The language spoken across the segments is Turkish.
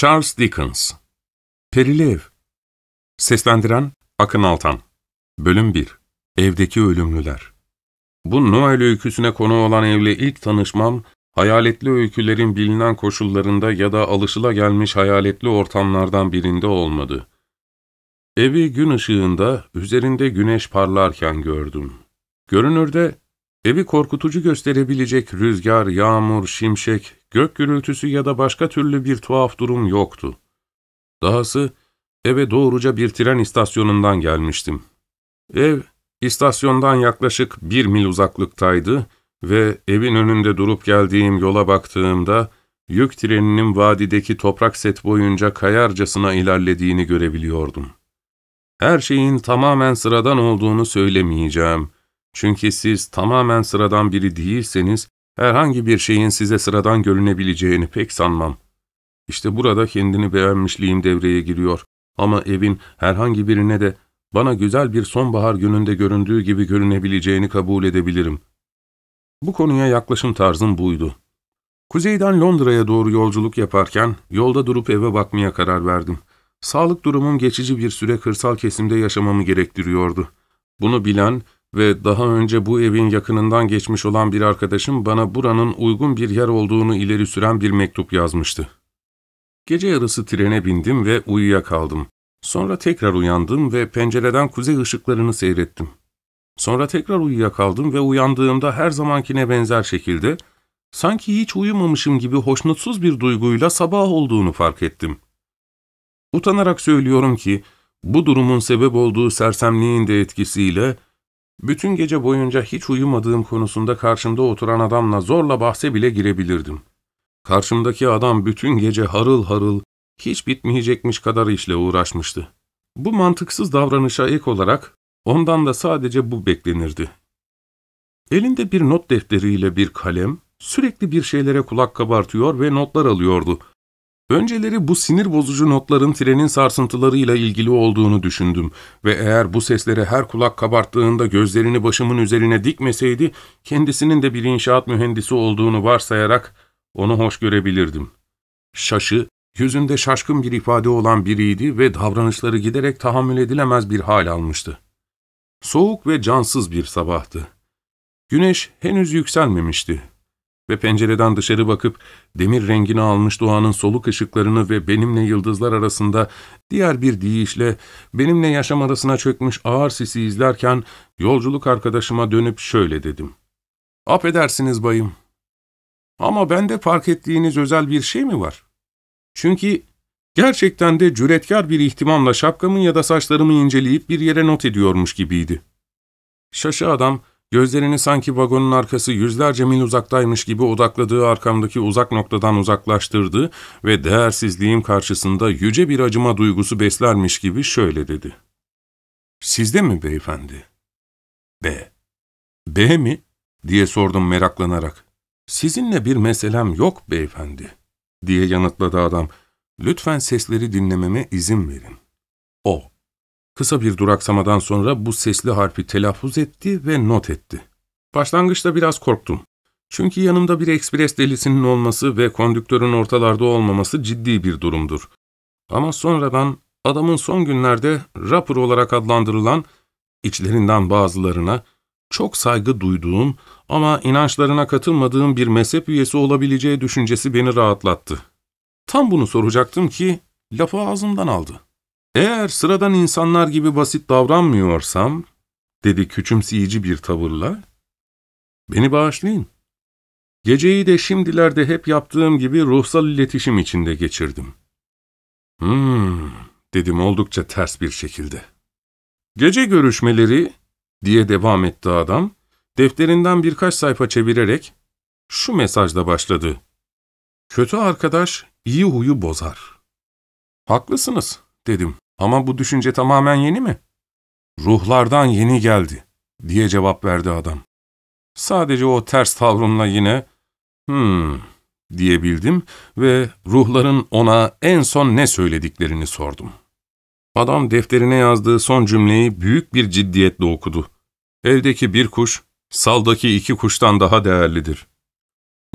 Charles Dickens Perili Ev Seslendiren Akın Altan Bölüm 1 Evdeki Ölümlüler Bu Noel öyküsüne konu olan evle ilk tanışmam, hayaletli öykülerin bilinen koşullarında ya da alışılagelmiş hayaletli ortamlardan birinde olmadı. Evi gün ışığında, üzerinde güneş parlarken gördüm. Görünürde, evi korkutucu gösterebilecek rüzgar, yağmur, şimşek, gök gürültüsü ya da başka türlü bir tuhaf durum yoktu. Dahası, eve doğruca bir tren istasyonundan gelmiştim. Ev, istasyondan yaklaşık 1 mil uzaklıktaydı ve evin önünde durup geldiğim yola baktığımda, yük treninin vadideki toprak set boyunca kayarcasına ilerlediğini görebiliyordum. Her şeyin tamamen sıradan olduğunu söylemeyeceğim. Çünkü siz tamamen sıradan biri değilseniz, herhangi bir şeyin size sıradan görünebileceğini pek sanmam. İşte burada kendini beğenmişliğim devreye giriyor. Ama evin herhangi birine de bana güzel bir sonbahar gününde göründüğü gibi görünebileceğini kabul edebilirim. Bu konuya yaklaşım tarzım buydu. Kuzeyden Londra'ya doğru yolculuk yaparken yolda durup eve bakmaya karar verdim. Sağlık durumum geçici bir süre kırsal kesimde yaşamamı gerektiriyordu. Bunu bilen ve daha önce bu evin yakınından geçmiş olan bir arkadaşım bana buranın uygun bir yer olduğunu ileri süren bir mektup yazmıştı. Gece yarısı trene bindim ve uyuyakaldım. Sonra tekrar uyandım ve pencereden kuzey ışıklarını seyrettim. Sonra tekrar uyuyakaldım ve uyandığımda her zamankine benzer şekilde, sanki hiç uyumamışım gibi hoşnutsuz bir duyguyla sabah olduğunu fark ettim. Utanarak söylüyorum ki, bu durumun sebep olduğu sersemliğin de etkisiyle, bütün gece boyunca hiç uyumadığım konusunda karşımda oturan adamla zorla bahse bile girebilirdim. Karşımdaki adam bütün gece harıl harıl, hiç bitmeyecekmiş kadar işle uğraşmıştı. Bu mantıksız davranışa ek olarak, ondan da sadece bu beklenirdi. Elinde bir not defteriyle bir kalem, sürekli bir şeylere kulak kabartıyor ve notlar alıyordu. Önceleri bu sinir bozucu notların trenin sarsıntılarıyla ilgili olduğunu düşündüm ve eğer bu seslere her kulak kabarttığında gözlerini başımın üzerine dikmeseydi, kendisinin de bir inşaat mühendisi olduğunu varsayarak onu hoş görebilirdim. Şaşı, yüzünde şaşkın bir ifade olan biriydi ve davranışları giderek tahammül edilemez bir hal almıştı. Soğuk ve cansız bir sabahtı. Güneş henüz yükselmemişti ve pencereden dışarı bakıp demir rengini almış doğanın soluk ışıklarını ve benimle yıldızlar arasında diğer bir deyişle benimle yaşam arasına çökmüş ağır sisi izlerken yolculuk arkadaşıma dönüp şöyle dedim. "Affedersiniz bayım. Ama bende fark ettiğiniz özel bir şey mi var? Çünkü gerçekten de cüretkar bir ihtimamla şapkamı ya da saçlarımı inceleyip bir yere not ediyormuş gibiydi." Şaşı adam, gözlerini sanki vagonun arkası yüzlerce mil uzaktaymış gibi odakladığı arkamdaki uzak noktadan uzaklaştırdı ve değersizliğim karşısında yüce bir acıma duygusu beslermiş gibi şöyle dedi. "Sizde mi beyefendi?" "B mi?" diye sordum meraklanarak. "Sizinle bir meselem yok beyefendi," diye yanıtladı adam. "Lütfen sesleri dinlememe izin verin." O. Kısa bir duraksamadan sonra bu sesli harfi telaffuz etti ve not etti. Başlangıçta biraz korktum. Çünkü yanımda bir ekspres delisinin olması ve kondüktörün ortalarda olmaması ciddi bir durumdur. Ama sonradan adamın son günlerde rapor olarak adlandırılan, içlerinden bazılarına çok saygı duyduğum ama inançlarına katılmadığım bir mezhep üyesi olabileceği düşüncesi beni rahatlattı. Tam bunu soracaktım ki lafı ağzımdan aldı. "Eğer sıradan insanlar gibi basit davranmıyorsam," dedi küçümseyici bir tavırla, "beni bağışlayın. Geceyi de şimdilerde hep yaptığım gibi ruhsal iletişim içinde geçirdim." Dedim oldukça ters bir şekilde. "Gece görüşmeleri," diye devam etti adam, defterinden birkaç sayfa çevirerek şu mesajla başladı. "Kötü arkadaş iyi huyu bozar." "Haklısınız," dedim. "Ama bu düşünce tamamen yeni mi?" "Ruhlardan yeni geldi," diye cevap verdi adam. Sadece o ters tavrımla yine diyebildim ve ruhların ona en son ne söylediklerini sordum. Adam defterine yazdığı son cümleyi büyük bir ciddiyetle okudu. "Evdeki bir kuş, saldaki 2 kuştan daha değerlidir."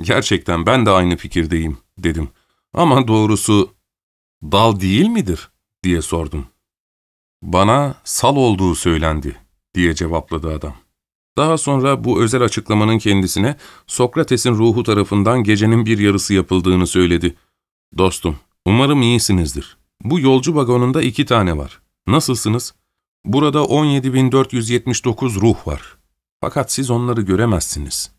"Gerçekten ben de aynı fikirdeyim," dedim. "Ama doğrusu dal değil midir diye sordum. Bana sal olduğu söylendi diye cevapladı adam. Daha sonra bu özel açıklamanın kendisine Sokrates'in ruhu tarafından gecenin bir yarısı yapıldığını söyledi. Dostum, umarım iyisinizdir. Bu yolcu vagonunda 2 tane var. Nasılsınız? Burada 17.479 ruh var. Fakat siz onları göremezsiniz.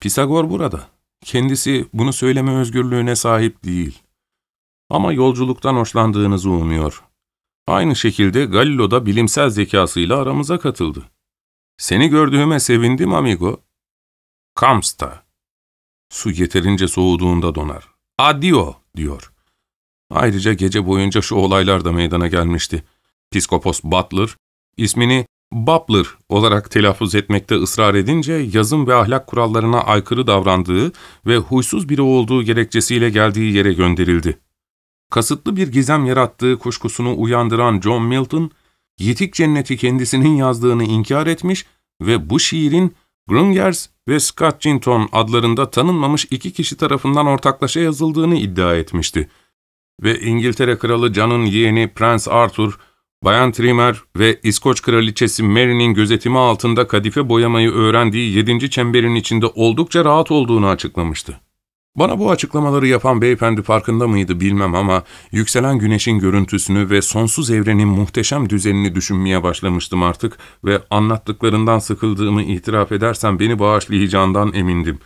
Pisagor burada. Kendisi bunu söyleme özgürlüğüne sahip değil. Ama yolculuktan hoşlandığınızı umuyor. Aynı şekilde Galileo da bilimsel zekasıyla aramıza katıldı. Seni gördüğüme sevindim amigo. Kamsta. Su yeterince soğuduğunda donar. Adio diyor. Ayrıca gece boyunca şu olaylar da meydana gelmişti. Piskopos Butler, ismini Butler olarak telaffuz etmekte ısrar edince yazım ve ahlak kurallarına aykırı davrandığı ve huysuz biri olduğu gerekçesiyle geldiği yere gönderildi. Kasıtlı bir gizem yarattığı kuşkusunu uyandıran John Milton, Yitik Cennet'i kendisinin yazdığını inkar etmiş ve bu şiirin Grüngers ve Scotchinton adlarında tanınmamış 2 kişi tarafından ortaklaşa yazıldığını iddia etmişti. Ve İngiltere Kralı John'un yeğeni Prens Arthur, Bayan Trimer ve İskoç Kraliçesi Mary'nin gözetimi altında kadife boyamayı öğrendiği 7. çemberin içinde oldukça rahat olduğunu açıklamıştı. Bana bu açıklamaları yapan beyefendi farkında mıydı bilmem ama yükselen güneşin görüntüsünü ve sonsuz evrenin muhteşem düzenini düşünmeye başlamıştım artık ve anlattıklarından sıkıldığımı itiraf edersem beni bağışlayacağından emindim.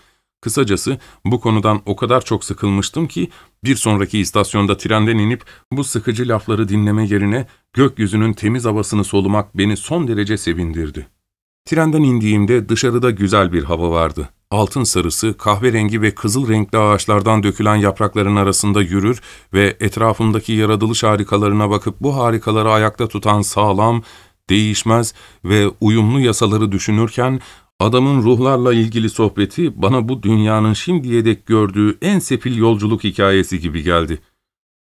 Kısacası bu konudan o kadar çok sıkılmıştım ki bir sonraki istasyonda trenden inip bu sıkıcı lafları dinleme yerine gökyüzünün temiz havasını solumak beni son derece sevindirdi. Trenden indiğimde dışarıda güzel bir hava vardı. Altın sarısı, kahverengi ve kızıl renkli ağaçlardan dökülen yaprakların arasında yürür ve etrafımdaki yaratılış harikalarına bakıp bu harikaları ayakta tutan sağlam, değişmez ve uyumlu yasaları düşünürken adamın ruhlarla ilgili sohbeti bana bu dünyanın şimdiye dek gördüğü en sefil yolculuk hikayesi gibi geldi.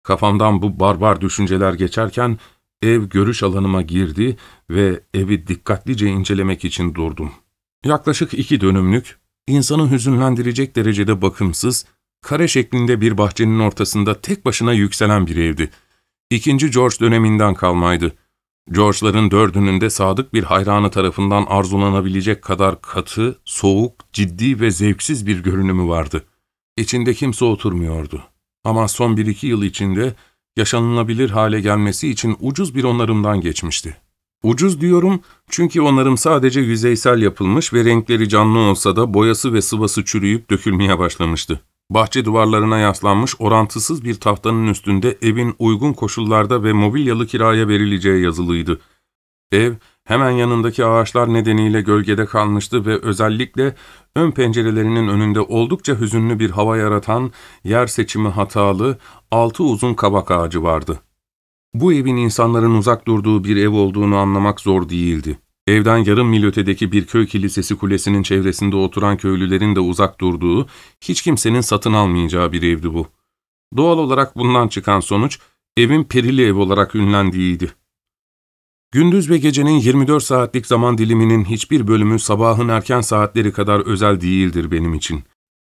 Kafamdan bu barbar düşünceler geçerken ev görüş alanıma girdi ve evi dikkatlice incelemek için durdum. Yaklaşık 2 dönümlük, insanı hüzünlendirecek derecede bakımsız, kare şeklinde bir bahçenin ortasında tek başına yükselen bir evdi. 2. George döneminden kalmaydı. George'ların 4'ünün de sadık bir hayranı tarafından arzulanabilecek kadar katı, soğuk, ciddi ve zevksiz bir görünümü vardı. İçinde kimse oturmuyordu. Ama son 1-2 yıl içinde yaşanılabilir hale gelmesi için ucuz bir onarımdan geçmişti. Ucuz diyorum çünkü onarım sadece yüzeysel yapılmış ve renkleri canlı olsa da boyası ve sıvası çürüyüp dökülmeye başlamıştı. Bahçe duvarlarına yaslanmış orantısız bir tahtanın üstünde evin uygun koşullarda ve mobilyalı kiraya verileceği yazılıydı. Ev hemen yanındaki ağaçlar nedeniyle gölgede kalmıştı ve özellikle ön pencerelerinin önünde oldukça hüzünlü bir hava yaratan, yer seçimi hatalı, 6 uzun kabak ağacı vardı. Bu evin insanların uzak durduğu bir ev olduğunu anlamak zor değildi. Evden yarım mil ötedeki bir köy kilisesi kulesinin çevresinde oturan köylülerin de uzak durduğu, hiç kimsenin satın almayacağı bir evdi bu. Doğal olarak bundan çıkan sonuç, evin perili ev olarak ünlendiğiydi. Gündüz ve gecenin 24 saatlik zaman diliminin hiçbir bölümü sabahın erken saatleri kadar özel değildir benim için.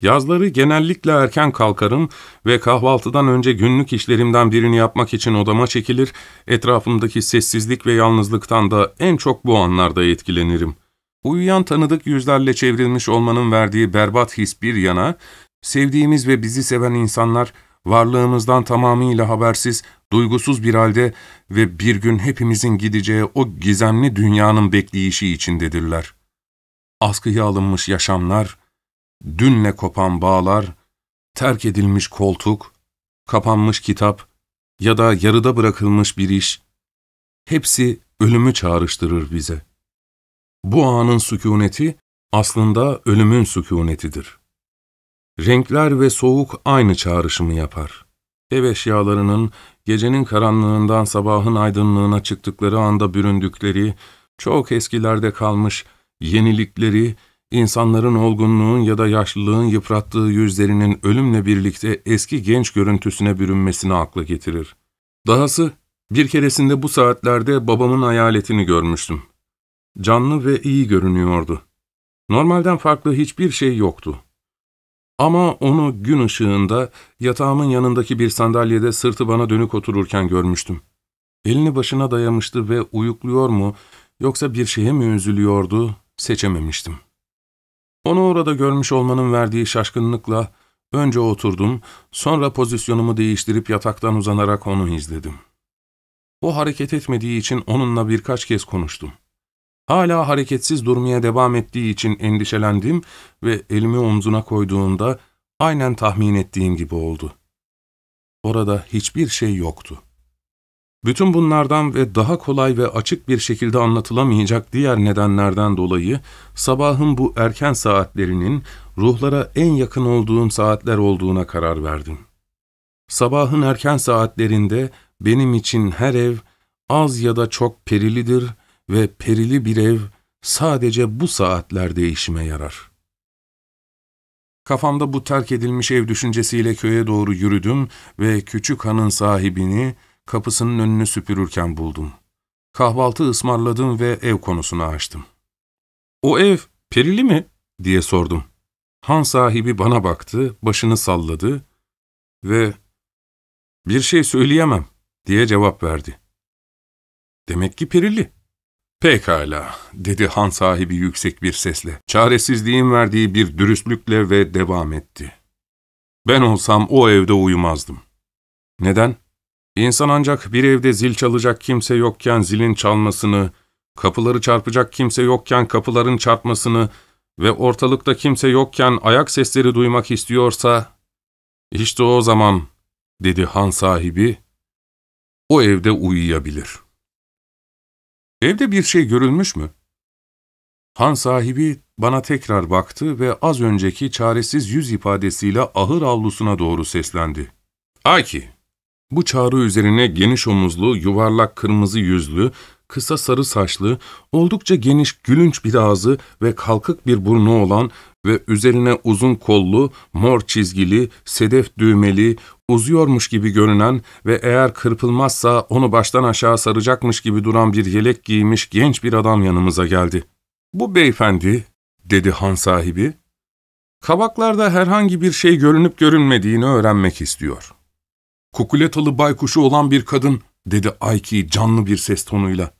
Yazları genellikle erken kalkarım ve kahvaltıdan önce günlük işlerimden birini yapmak için odama çekilir, etrafımdaki sessizlik ve yalnızlıktan da en çok bu anlarda etkilenirim. Uyuyan tanıdık yüzlerle çevrilmiş olmanın verdiği berbat his bir yana, sevdiğimiz ve bizi seven insanlar varlığımızdan tamamıyla habersiz, duygusuz bir halde ve bir gün hepimizin gideceği o gizemli dünyanın bekleyişi içindedirler. Askıya alınmış yaşamlar, dünle kopan bağlar, terk edilmiş koltuk, kapanmış kitap ya da yarıda bırakılmış bir iş, hepsi ölümü çağrıştırır bize. Bu anın sükuneti aslında ölümün sükunetidir. Renkler ve soğuk aynı çağrışımı yapar. Ev eşyalarının gecenin karanlığından sabahın aydınlığına çıktıkları anda büründükleri, çok eskilerde kalmış yenilikleri, İnsanların olgunluğun ya da yaşlılığın yıprattığı yüzlerinin ölümle birlikte eski genç görüntüsüne bürünmesini akla getirir. Dahası bir keresinde bu saatlerde babamın hayaletini görmüştüm. Canlı ve iyi görünüyordu. Normalden farklı hiçbir şey yoktu. Ama onu gün ışığında yatağımın yanındaki bir sandalyede sırtı bana dönük otururken görmüştüm. Elini başına dayamıştı ve uyukluyor mu yoksa bir şeye mi üzülüyordu seçememiştim. Onu orada görmüş olmanın verdiği şaşkınlıkla önce oturdum, sonra pozisyonumu değiştirip yataktan uzanarak onu izledim. O hareket etmediği için onunla birkaç kez konuştum. Hala hareketsiz durmaya devam ettiği için endişelendim ve elimi omzuna koyduğumda aynen tahmin ettiğim gibi oldu. Orada hiçbir şey yoktu. Bütün bunlardan ve daha kolay ve açık bir şekilde anlatılamayacak diğer nedenlerden dolayı sabahın bu erken saatlerinin ruhlara en yakın olduğum saatler olduğuna karar verdim. Sabahın erken saatlerinde benim için her ev az ya da çok perilidir ve perili bir ev sadece bu saatlerde işime yarar. Kafamda bu terk edilmiş ev düşüncesiyle köye doğru yürüdüm ve küçük hanın sahibini kapısının önünü süpürürken buldum. Kahvaltı ısmarladım ve ev konusunu açtım. "O ev perili mi?" diye sordum. Han sahibi bana baktı, başını salladı ve "Bir şey söyleyemem" diye cevap verdi. "Demek ki perili." "Pekala," dedi han sahibi yüksek bir sesle, çaresizliğin verdiği bir dürüstlükle ve devam etti. "Ben olsam o evde uyumazdım." "Neden?" "İnsan ancak bir evde zil çalacak kimse yokken zilin çalmasını, kapıları çarpacak kimse yokken kapıların çarpmasını ve ortalıkta kimse yokken ayak sesleri duymak istiyorsa, işte o zaman," dedi han sahibi, "o evde uyuyabilir." "Evde bir şey görülmüş mü?" Han sahibi bana tekrar baktı ve az önceki çaresiz yüz ifadesiyle ahır avlusuna doğru seslendi. "Aki!" Bu çağrı üzerine geniş omuzlu, yuvarlak kırmızı yüzlü, kısa sarı saçlı, oldukça geniş gülünç bir ağzı ve kalkık bir burnu olan ve üzerine uzun kollu, mor çizgili, sedef düğmeli, uzuyormuş gibi görünen ve eğer kırpılmazsa onu baştan aşağı saracakmış gibi duran bir yelek giymiş genç bir adam yanımıza geldi. "Bu beyefendi," dedi han sahibi, "kabaklarda herhangi bir şey görünüp görünmediğini öğrenmek istiyor." "Kukuletalı baykuşu olan bir kadın," dedi Ayki canlı bir ses tonuyla.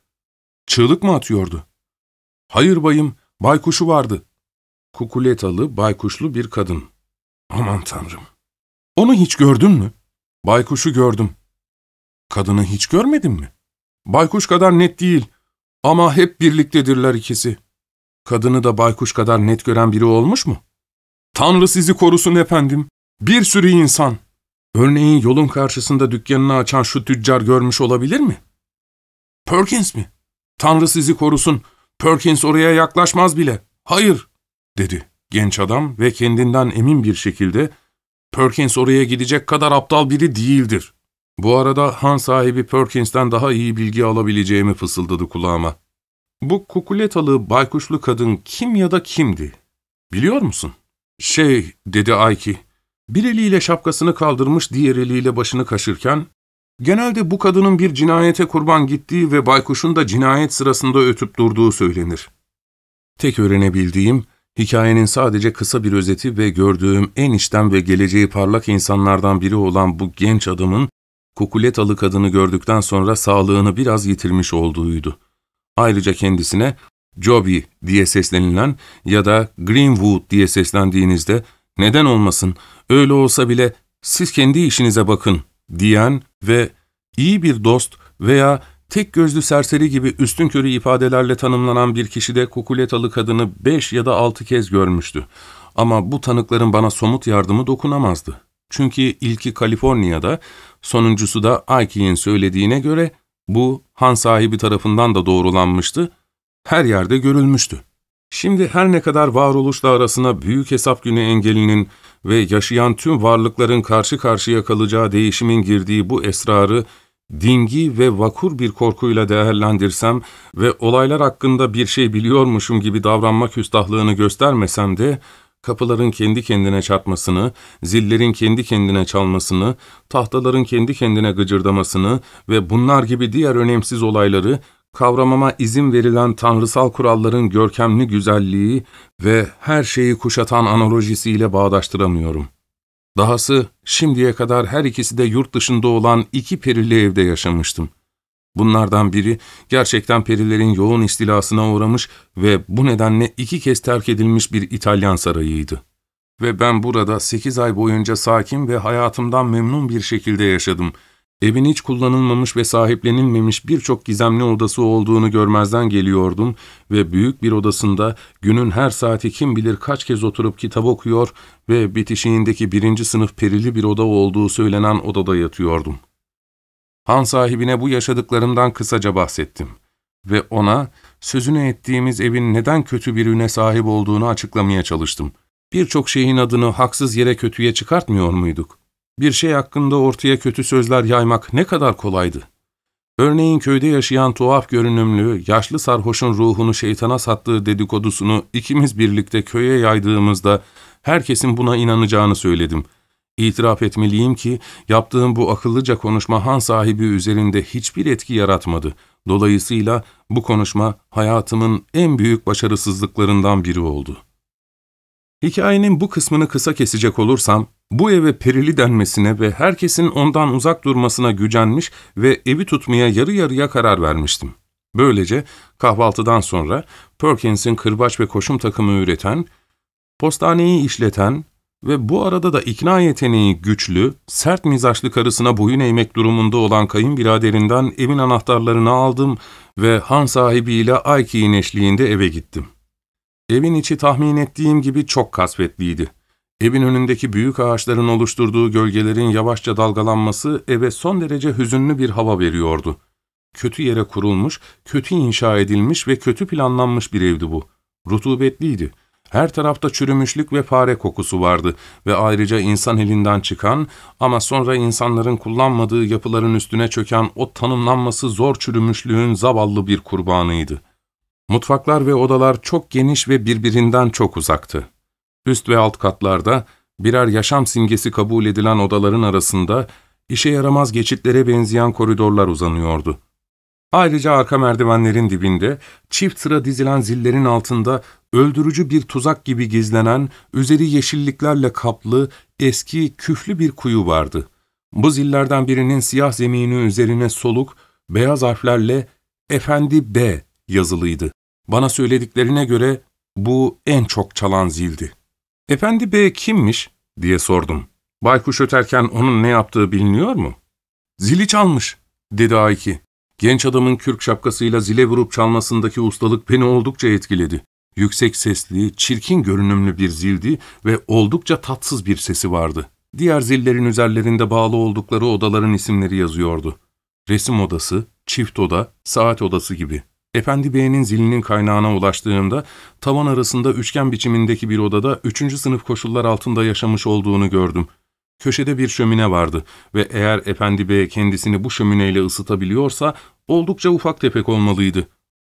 "Çığlık mı atıyordu?" "Hayır bayım, baykuşu vardı." "Kukuletalı, baykuşlu bir kadın. Aman tanrım. Onu hiç gördün mü?" "Baykuşu gördüm." "Kadını hiç görmedin mi?" "Baykuş kadar net değil ama hep birliktedirler ikisi." "Kadını da baykuş kadar net gören biri olmuş mu?" "Tanrı sizi korusun efendim. Bir sürü insan. Örneğin yolun karşısında dükkanını açan şu tüccar görmüş olabilir mi?" "Perkins mi?" "Tanrı sizi korusun. Perkins oraya yaklaşmaz bile." "Hayır," dedi genç adam ve kendinden emin bir şekilde, "Perkins oraya gidecek kadar aptal biri değildir." Bu arada han sahibi Perkins'ten daha iyi bilgi alabileceğimi fısıldadı kulağıma. "Bu kukuletalı, baykuşlu kadın kim ya da kimdi? Biliyor musun?" "Şey," dedi Ayki, bir eliyle şapkasını kaldırmış, diğer eliyle başını kaşırken, "genelde bu kadının bir cinayete kurban gittiği ve baykuşun da cinayet sırasında ötüp durduğu söylenir. Tek öğrenebildiğim, hikayenin sadece kısa bir özeti ve gördüğüm en içten ve geleceği parlak insanlardan biri olan bu genç adamın, kukuletalı kadını gördükten sonra sağlığını biraz yitirmiş olduğuydu. Ayrıca kendisine Joby diye seslenilen ya da Greenwood diye seslendiğinizde, "Neden olmasın, öyle olsa bile siz kendi işinize bakın" diyen ve iyi bir dost veya tek gözlü serseri gibi üstünkörü ifadelerle tanımlanan bir kişi de kukuletalı kadını 5 ya da 6 kez görmüştü. Ama bu tanıkların bana somut yardımı dokunamazdı. Çünkü ilki Kaliforniya'da, sonuncusu da Ayki'nin söylediğine göre bu han sahibi tarafından da doğrulanmıştı, her yerde görülmüştü. Şimdi her ne kadar varoluşla arasına büyük hesap günü engelinin ve yaşayan tüm varlıkların karşı karşıya kalacağı değişimin girdiği bu esrarı dingi ve vakur bir korkuyla değerlendirsem ve olaylar hakkında bir şey biliyormuşum gibi davranmak üstahlığını göstermesem de, kapıların kendi kendine çarpmasını, zillerin kendi kendine çalmasını, tahtaların kendi kendine gıcırdamasını ve bunlar gibi diğer önemsiz olayları kavramama izin verilen tanrısal kuralların görkemli güzelliği ve her şeyi kuşatan analojisiyle bağdaştıramıyorum. Dahası şimdiye kadar her ikisi de yurt dışında olan iki perili evde yaşamıştım. Bunlardan biri gerçekten perilerin yoğun istilasına uğramış ve bu nedenle 2 kez terk edilmiş bir İtalyan sarayıydı. Ve ben burada 8 ay boyunca sakin ve hayatımdan memnun bir şekilde yaşadım. Evin hiç kullanılmamış ve sahiplenilmemiş birçok gizemli odası olduğunu görmezden geliyordum ve büyük bir odasında günün her saati kim bilir kaç kez oturup kitap okuyor ve bitişiğindeki 1. sınıf perili bir oda olduğu söylenen odada yatıyordum. Han sahibine bu yaşadıklarımdan kısaca bahsettim ve ona sözünü ettiğimiz evin neden kötü bir üne sahip olduğunu açıklamaya çalıştım. Birçok şeyin adını haksız yere kötüye çıkartmıyor muyduk? Bir şey hakkında ortaya kötü sözler yaymak ne kadar kolaydı. Örneğin köyde yaşayan tuhaf görünümlü, yaşlı sarhoşun ruhunu şeytana sattığı dedikodusunu ikimiz birlikte köye yaydığımızda herkesin buna inanacağını söyledim. İtiraf etmeliyim ki yaptığım bu akıllıca konuşma han sahibi üzerinde hiçbir etki yaratmadı. Dolayısıyla bu konuşma hayatımın en büyük başarısızlıklarından biri oldu. Hikayenin bu kısmını kısa kesecek olursam, bu eve perili denmesine ve herkesin ondan uzak durmasına gücenmiş ve evi tutmaya yarı yarıya karar vermiştim. Böylece kahvaltıdan sonra Perkins'in kırbaç ve koşum takımı üreten, postaneyi işleten ve bu arada da ikna yeteneği güçlü, sert mizaçlı karısına boyun eğmek durumunda olan kayınbiraderinden evin anahtarlarını aldım ve han sahibiyle Ayki'nin eşliğinde eve gittim. Evin içi tahmin ettiğim gibi çok kasvetliydi. Evin önündeki büyük ağaçların oluşturduğu gölgelerin yavaşça dalgalanması eve son derece hüzünlü bir hava veriyordu. Kötü yere kurulmuş, kötü inşa edilmiş ve kötü planlanmış bir evdi bu. Rutubetliydi. Her tarafta çürümüşlük ve fare kokusu vardı ve ayrıca insan elinden çıkan ama sonra insanların kullanmadığı yapıların üstüne çöken o tanımlanması zor çürümüşlüğün zavallı bir kurbanıydı. Mutfaklar ve odalar çok geniş ve birbirinden çok uzaktı. Üst ve alt katlarda birer yaşam simgesi kabul edilen odaların arasında işe yaramaz geçitlere benzeyen koridorlar uzanıyordu. Ayrıca arka merdivenlerin dibinde çift sıra dizilen zillerin altında öldürücü bir tuzak gibi gizlenen, üzeri yeşilliklerle kaplı, eski, küflü bir kuyu vardı. Bu zillerden birinin siyah zemini üzerine soluk, beyaz harflerle "Efendi B" yazılıydı. Bana söylediklerine göre bu en çok çalan zildi. "Efendi Bey kimmiş?" diye sordum. "Baykuş öterken onun ne yaptığı biliniyor mu?" "Zili çalmış," dedi Ayki. Genç adamın kürk şapkasıyla zile vurup çalmasındaki ustalık beni oldukça etkiledi. Yüksek sesli, çirkin görünümlü bir zildi ve oldukça tatsız bir sesi vardı. Diğer zillerin üzerlerinde bağlı oldukları odaların isimleri yazıyordu. Resim odası, çift oda, saat odası gibi. Efendi Bey'in zilinin kaynağına ulaştığımda tavan arasında üçgen biçimindeki bir odada 3. sınıf koşullar altında yaşamış olduğunu gördüm. Köşede bir şömine vardı ve eğer Efendi Bey kendisini bu şömineyle ısıtabiliyorsa oldukça ufak tefek olmalıydı.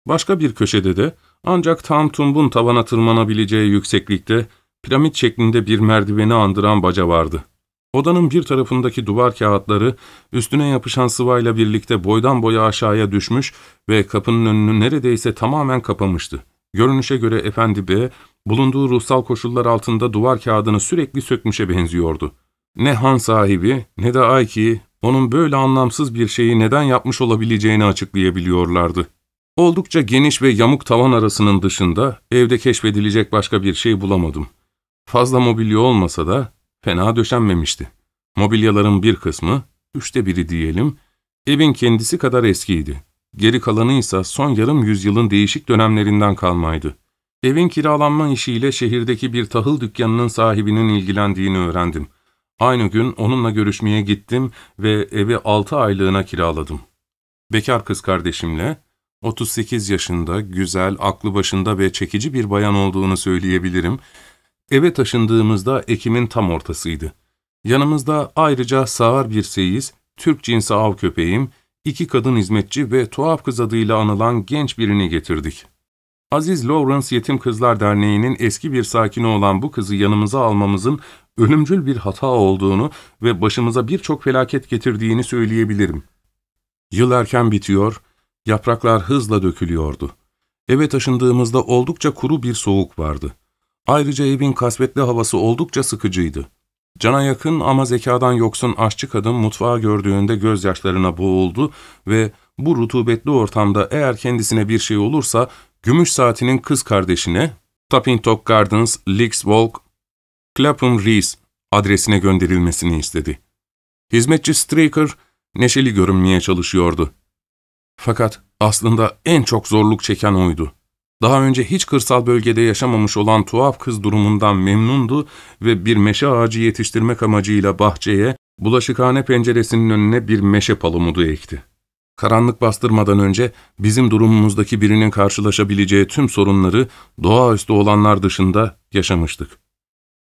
Başka bir köşede de ancak tam tumbun tavana tırmanabileceği yükseklikte piramit şeklinde bir merdiveni andıran baca vardı. Odanın bir tarafındaki duvar kağıtları üstüne yapışan sıvayla birlikte boydan boya aşağıya düşmüş ve kapının önünü neredeyse tamamen kapamıştı. Görünüşe göre Efendi Bey, bulunduğu ruhsal koşullar altında duvar kağıdını sürekli sökmüşe benziyordu. Ne han sahibi ne de Ayki, onun böyle anlamsız bir şeyi neden yapmış olabileceğini açıklayabiliyorlardı. Oldukça geniş ve yamuk tavan arasının dışında evde keşfedilecek başka bir şey bulamadım. Fazla mobilya olmasa da fena döşenmemişti. Mobilyaların bir kısmı, 1/3 diyelim, evin kendisi kadar eskiydi. Geri kalanı ise son yarım yüzyılın değişik dönemlerinden kalmaydı. Evin kiralanma işiyle şehirdeki bir tahıl dükkanının sahibinin ilgilendiğini öğrendim. Aynı gün onunla görüşmeye gittim ve evi 6 aylığına kiraladım. Bekar kız kardeşimle, 38 yaşında, güzel, aklı başında ve çekici bir bayan olduğunu söyleyebilirim. Eve taşındığımızda Ekim'in tam ortasıydı. Yanımızda ayrıca sağır bir seyiz, Türk cinsi av köpeğim, 2 kadın hizmetçi ve tuhaf kız adıyla anılan genç birini getirdik. Aziz Lawrence Yetim Kızlar Derneği'nin eski bir sakini olan bu kızı yanımıza almamızın ölümcül bir hata olduğunu ve başımıza birçok felaket getirdiğini söyleyebilirim. Yıl erken bitiyor, Yapraklar hızla dökülüyordu. Eve taşındığımızda oldukça kuru bir soğuk vardı. Ayrıca evin kasvetli havası oldukça sıkıcıydı. Cana yakın ama zekadan yoksun aşçı kadın mutfağı gördüğünde gözyaşlarına boğuldu ve bu rutubetli ortamda eğer kendisine bir şey olursa gümüş saatinin kız kardeşine Tapping Top Gardens, Leagues Walk, Clapham Rees adresine gönderilmesini istedi. Hizmetçi Straker neşeli görünmeye çalışıyordu. Fakat aslında en çok zorluk çeken oydu. Daha önce hiç kırsal bölgede yaşamamış olan tuhaf kız durumundan memnundu ve bir meşe ağacı yetiştirmek amacıyla bahçeye, bulaşıkhane penceresinin önüne bir meşe palamudu ekti. Karanlık bastırmadan önce bizim durumumuzdaki birinin karşılaşabileceği tüm sorunları doğaüstü olanlar dışında yaşamıştık.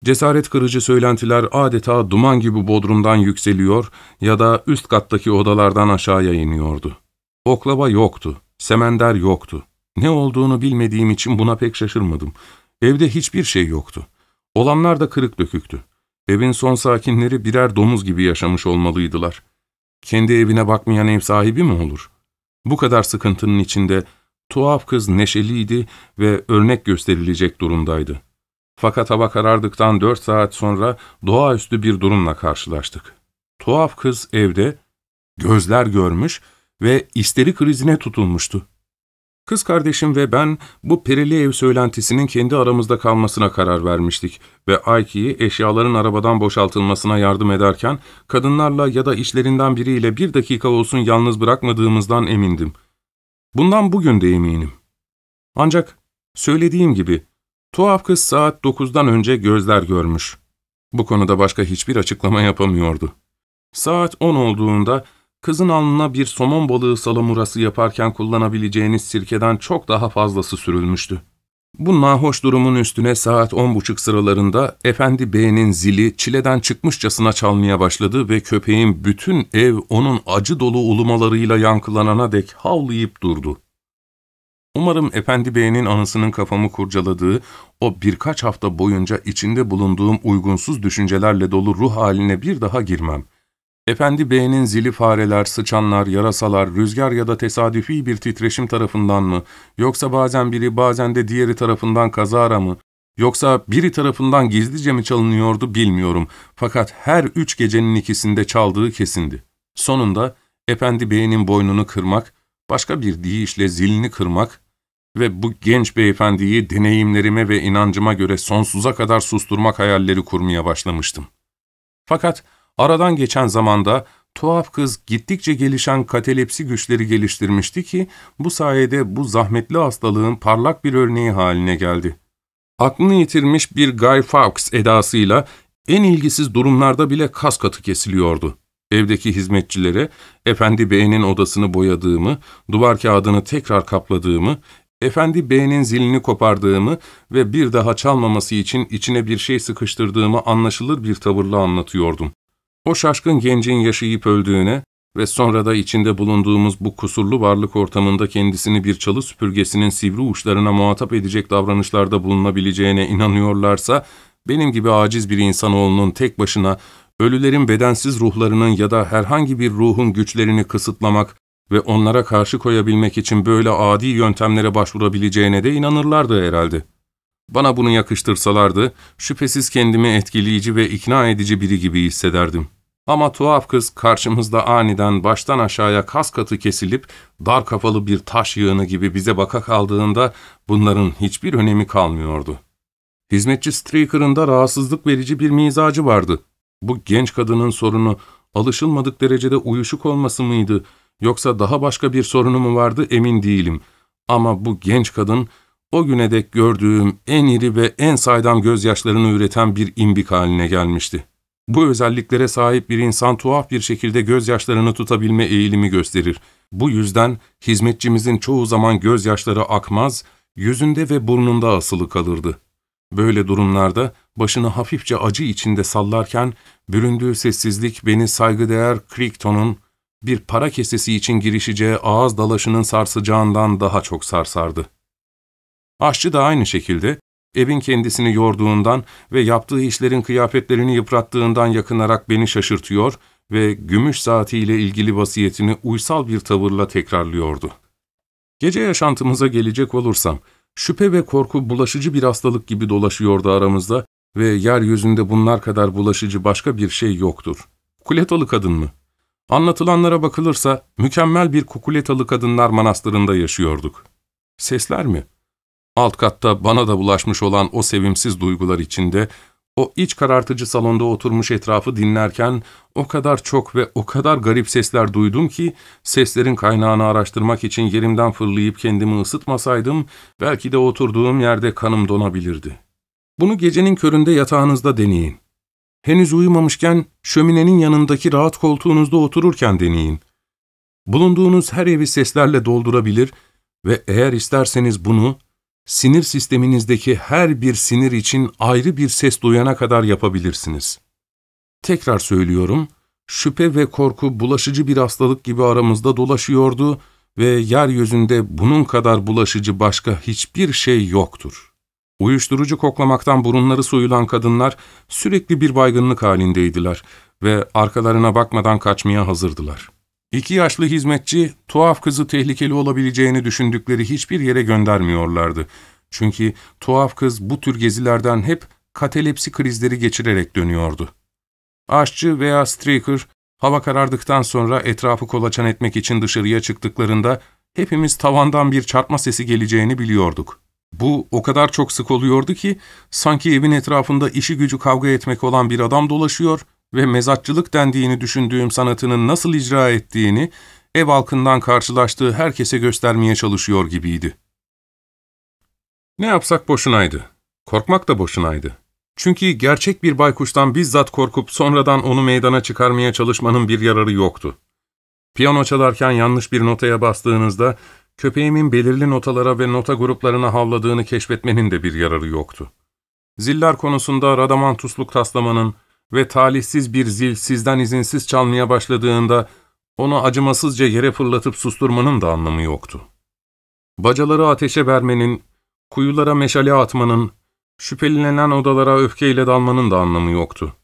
Cesaret kırıcı söylentiler adeta duman gibi bodrumdan yükseliyor ya da üst kattaki odalardan aşağıya iniyordu. Oklava yoktu, semender yoktu. Ne olduğunu bilmediğim için buna pek şaşırmadım. Evde hiçbir şey yoktu. Olanlar da kırık döküktü. Evin son sakinleri birer domuz gibi yaşamış olmalıydılar. Kendi evine bakmayan ev sahibi mi olur? Bu kadar sıkıntının içinde tuhaf kız neşeliydi ve örnek gösterilecek durumdaydı. Fakat hava karardıktan 4 saat sonra doğaüstü bir durumla karşılaştık. Tuhaf kız evde gözler görmüş ve isteri krizine tutulmuştu. Kız kardeşim ve ben bu perili ev söylentisinin kendi aramızda kalmasına karar vermiştik ve Ayki'yi eşyaların arabadan boşaltılmasına yardım ederken kadınlarla ya da işlerinden biriyle 1 dakika olsun yalnız bırakmadığımızdan emindim. Bundan bugün de eminim. Ancak söylediğim gibi tuhaf kız saat 9'dan önce gözler görmüş. Bu konuda başka hiçbir açıklama yapamıyordu. Saat 10 olduğunda kızın alnına bir somon balığı salamurası yaparken kullanabileceğiniz sirkeden çok daha fazlası sürülmüştü. Bu nahoş durumun üstüne saat 10.30 sıralarında Efendi Bey'in zili çileden çıkmışçasına çalmaya başladı ve köpeğin bütün ev onun acı dolu ulumalarıyla yankılanana dek havlayıp durdu. Umarım Efendi Bey'in anısının kafamı kurcaladığı, o birkaç hafta boyunca içinde bulunduğum uygunsuz düşüncelerle dolu ruh haline bir daha girmem. Efendi Bey'in zili fareler, sıçanlar, yarasalar, rüzgar ya da tesadüfi bir titreşim tarafından mı, yoksa bazen biri bazen de diğeri tarafından kazara mı, yoksa biri tarafından gizlice mi çalınıyordu bilmiyorum, fakat her 3 gecenin ikisinde çaldığı kesindi. Sonunda Efendi Bey'in boynunu kırmak, başka bir deyişle zilini kırmak ve bu genç beyefendiyi deneyimlerime ve inancıma göre sonsuza kadar susturmak hayalleri kurmaya başlamıştım. Fakat aradan geçen zamanda tuhaf kız gittikçe gelişen katalepsi güçleri geliştirmişti ki bu sayede bu zahmetli hastalığın parlak bir örneği haline geldi. Aklını yitirmiş bir Guy Fawkes edasıyla en ilgisiz durumlarda bile kas katı kesiliyordu. Evdeki hizmetçilere Efendi Bey'in odasını boyadığımı, duvar kağıdını tekrar kapladığımı, Efendi Bey'in zilini kopardığımı ve bir daha çalmaması için içine bir şey sıkıştırdığımı anlaşılır bir tavırla anlatıyordum. O şaşkın gencin yaşayıp öldüğüne ve sonra da içinde bulunduğumuz bu kusurlu varlık ortamında kendisini bir çalı süpürgesinin sivri uçlarına muhatap edecek davranışlarda bulunabileceğine inanıyorlarsa, benim gibi aciz bir insanoğlunun tek başına ölülerin bedensiz ruhlarının ya da herhangi bir ruhun güçlerini kısıtlamak ve onlara karşı koyabilmek için böyle adi yöntemlere başvurabileceğine de inanırlardı herhalde. Bana bunu yakıştırsalardı, şüphesiz kendimi etkileyici ve ikna edici biri gibi hissederdim. Ama tuhaf kız karşımızda aniden baştan aşağıya kas katı kesilip dar kafalı bir taş yığını gibi bize baka kaldığında bunların hiçbir önemi kalmıyordu. Hizmetçi Straker'ın da rahatsızlık verici bir mizacı vardı. Bu genç kadının sorunu alışılmadık derecede uyuşuk olması mıydı, yoksa daha başka bir sorunu mu vardı emin değilim. Ama bu genç kadın o güne dek gördüğüm en iri ve en saydam gözyaşlarını üreten bir imbik haline gelmişti. Bu özelliklere sahip bir insan tuhaf bir şekilde gözyaşlarını tutabilme eğilimi gösterir. Bu yüzden hizmetçimizin çoğu zaman gözyaşları akmaz, yüzünde ve burnunda asılı kalırdı. Böyle durumlarda başını hafifçe acı içinde sallarken büründüğü sessizlik beni saygıdeğer Crichton'un bir para kesesi için girişeceği ağız dalaşının sarsacağından daha çok sarsardı. Aşçı da aynı şekilde evin kendisini yorduğundan ve yaptığı işlerin kıyafetlerini yıprattığından yakınarak beni şaşırtıyor ve gümüş saatiyle ilgili vasiyetini uysal bir tavırla tekrarlıyordu. Gece yaşantımıza gelecek olursam, şüphe ve korku bulaşıcı bir hastalık gibi dolaşıyordu aramızda ve yeryüzünde bunlar kadar bulaşıcı başka bir şey yoktur. Kukuletalı kadın mı? Anlatılanlara bakılırsa mükemmel bir kukuletalı kadınlar manastırında yaşıyorduk. Sesler mi? Alt katta bana da bulaşmış olan o sevimsiz duygular içinde, o iç karartıcı salonda oturmuş etrafı dinlerken o kadar çok ve o kadar garip sesler duydum ki seslerin kaynağını araştırmak için yerimden fırlayıp kendimi ısıtmasaydım belki de oturduğum yerde kanım donabilirdi. Bunu gecenin köründe yatağınızda deneyin. Henüz uyumamışken şöminenin yanındaki rahat koltuğunuzda otururken deneyin. Bulunduğunuz her evi seslerle doldurabilir ve eğer isterseniz bunu sinir sisteminizdeki her bir sinir için ayrı bir ses duyana kadar yapabilirsiniz. Tekrar söylüyorum, şüphe ve korku bulaşıcı bir hastalık gibi aramızda dolaşıyordu ve yeryüzünde bunun kadar bulaşıcı başka hiçbir şey yoktur. Uyuşturucu koklamaktan burunları soyulan kadınlar sürekli bir baygınlık halindeydiler ve arkalarına bakmadan kaçmaya hazırdılar. İki yaşlı hizmetçi, tuhaf kızı tehlikeli olabileceğini düşündükleri hiçbir yere göndermiyorlardı. Çünkü tuhaf kız bu tür gezilerden hep katalepsi krizleri geçirerek dönüyordu. Aşçı veya streaker, hava karardıktan sonra etrafı kolaçan etmek için dışarıya çıktıklarında hepimiz tavandan bir çarpma sesi geleceğini biliyorduk. Bu o kadar çok sık oluyordu ki sanki evin etrafında işi gücü kavga etmek olan bir adam dolaşıyor ve mezatçılık dendiğini düşündüğüm sanatının nasıl icra ettiğini ev halkından karşılaştığı herkese göstermeye çalışıyor gibiydi. Ne yapsak boşunaydı. Korkmak da boşunaydı. Çünkü gerçek bir baykuştan bizzat korkup sonradan onu meydana çıkarmaya çalışmanın bir yararı yoktu. Piyano çalarken yanlış bir notaya bastığınızda köpeğimin belirli notalara ve nota gruplarına havladığını keşfetmenin de bir yararı yoktu. Ziller konusunda radamantusluk taslamanın ve talihsiz bir zil sizden izinsiz çalmaya başladığında onu acımasızca yere fırlatıp susturmanın da anlamı yoktu. Bacaları ateşe vermenin, kuyulara meşale atmanın, şüphelenen odalara öfkeyle dalmanın da anlamı yoktu.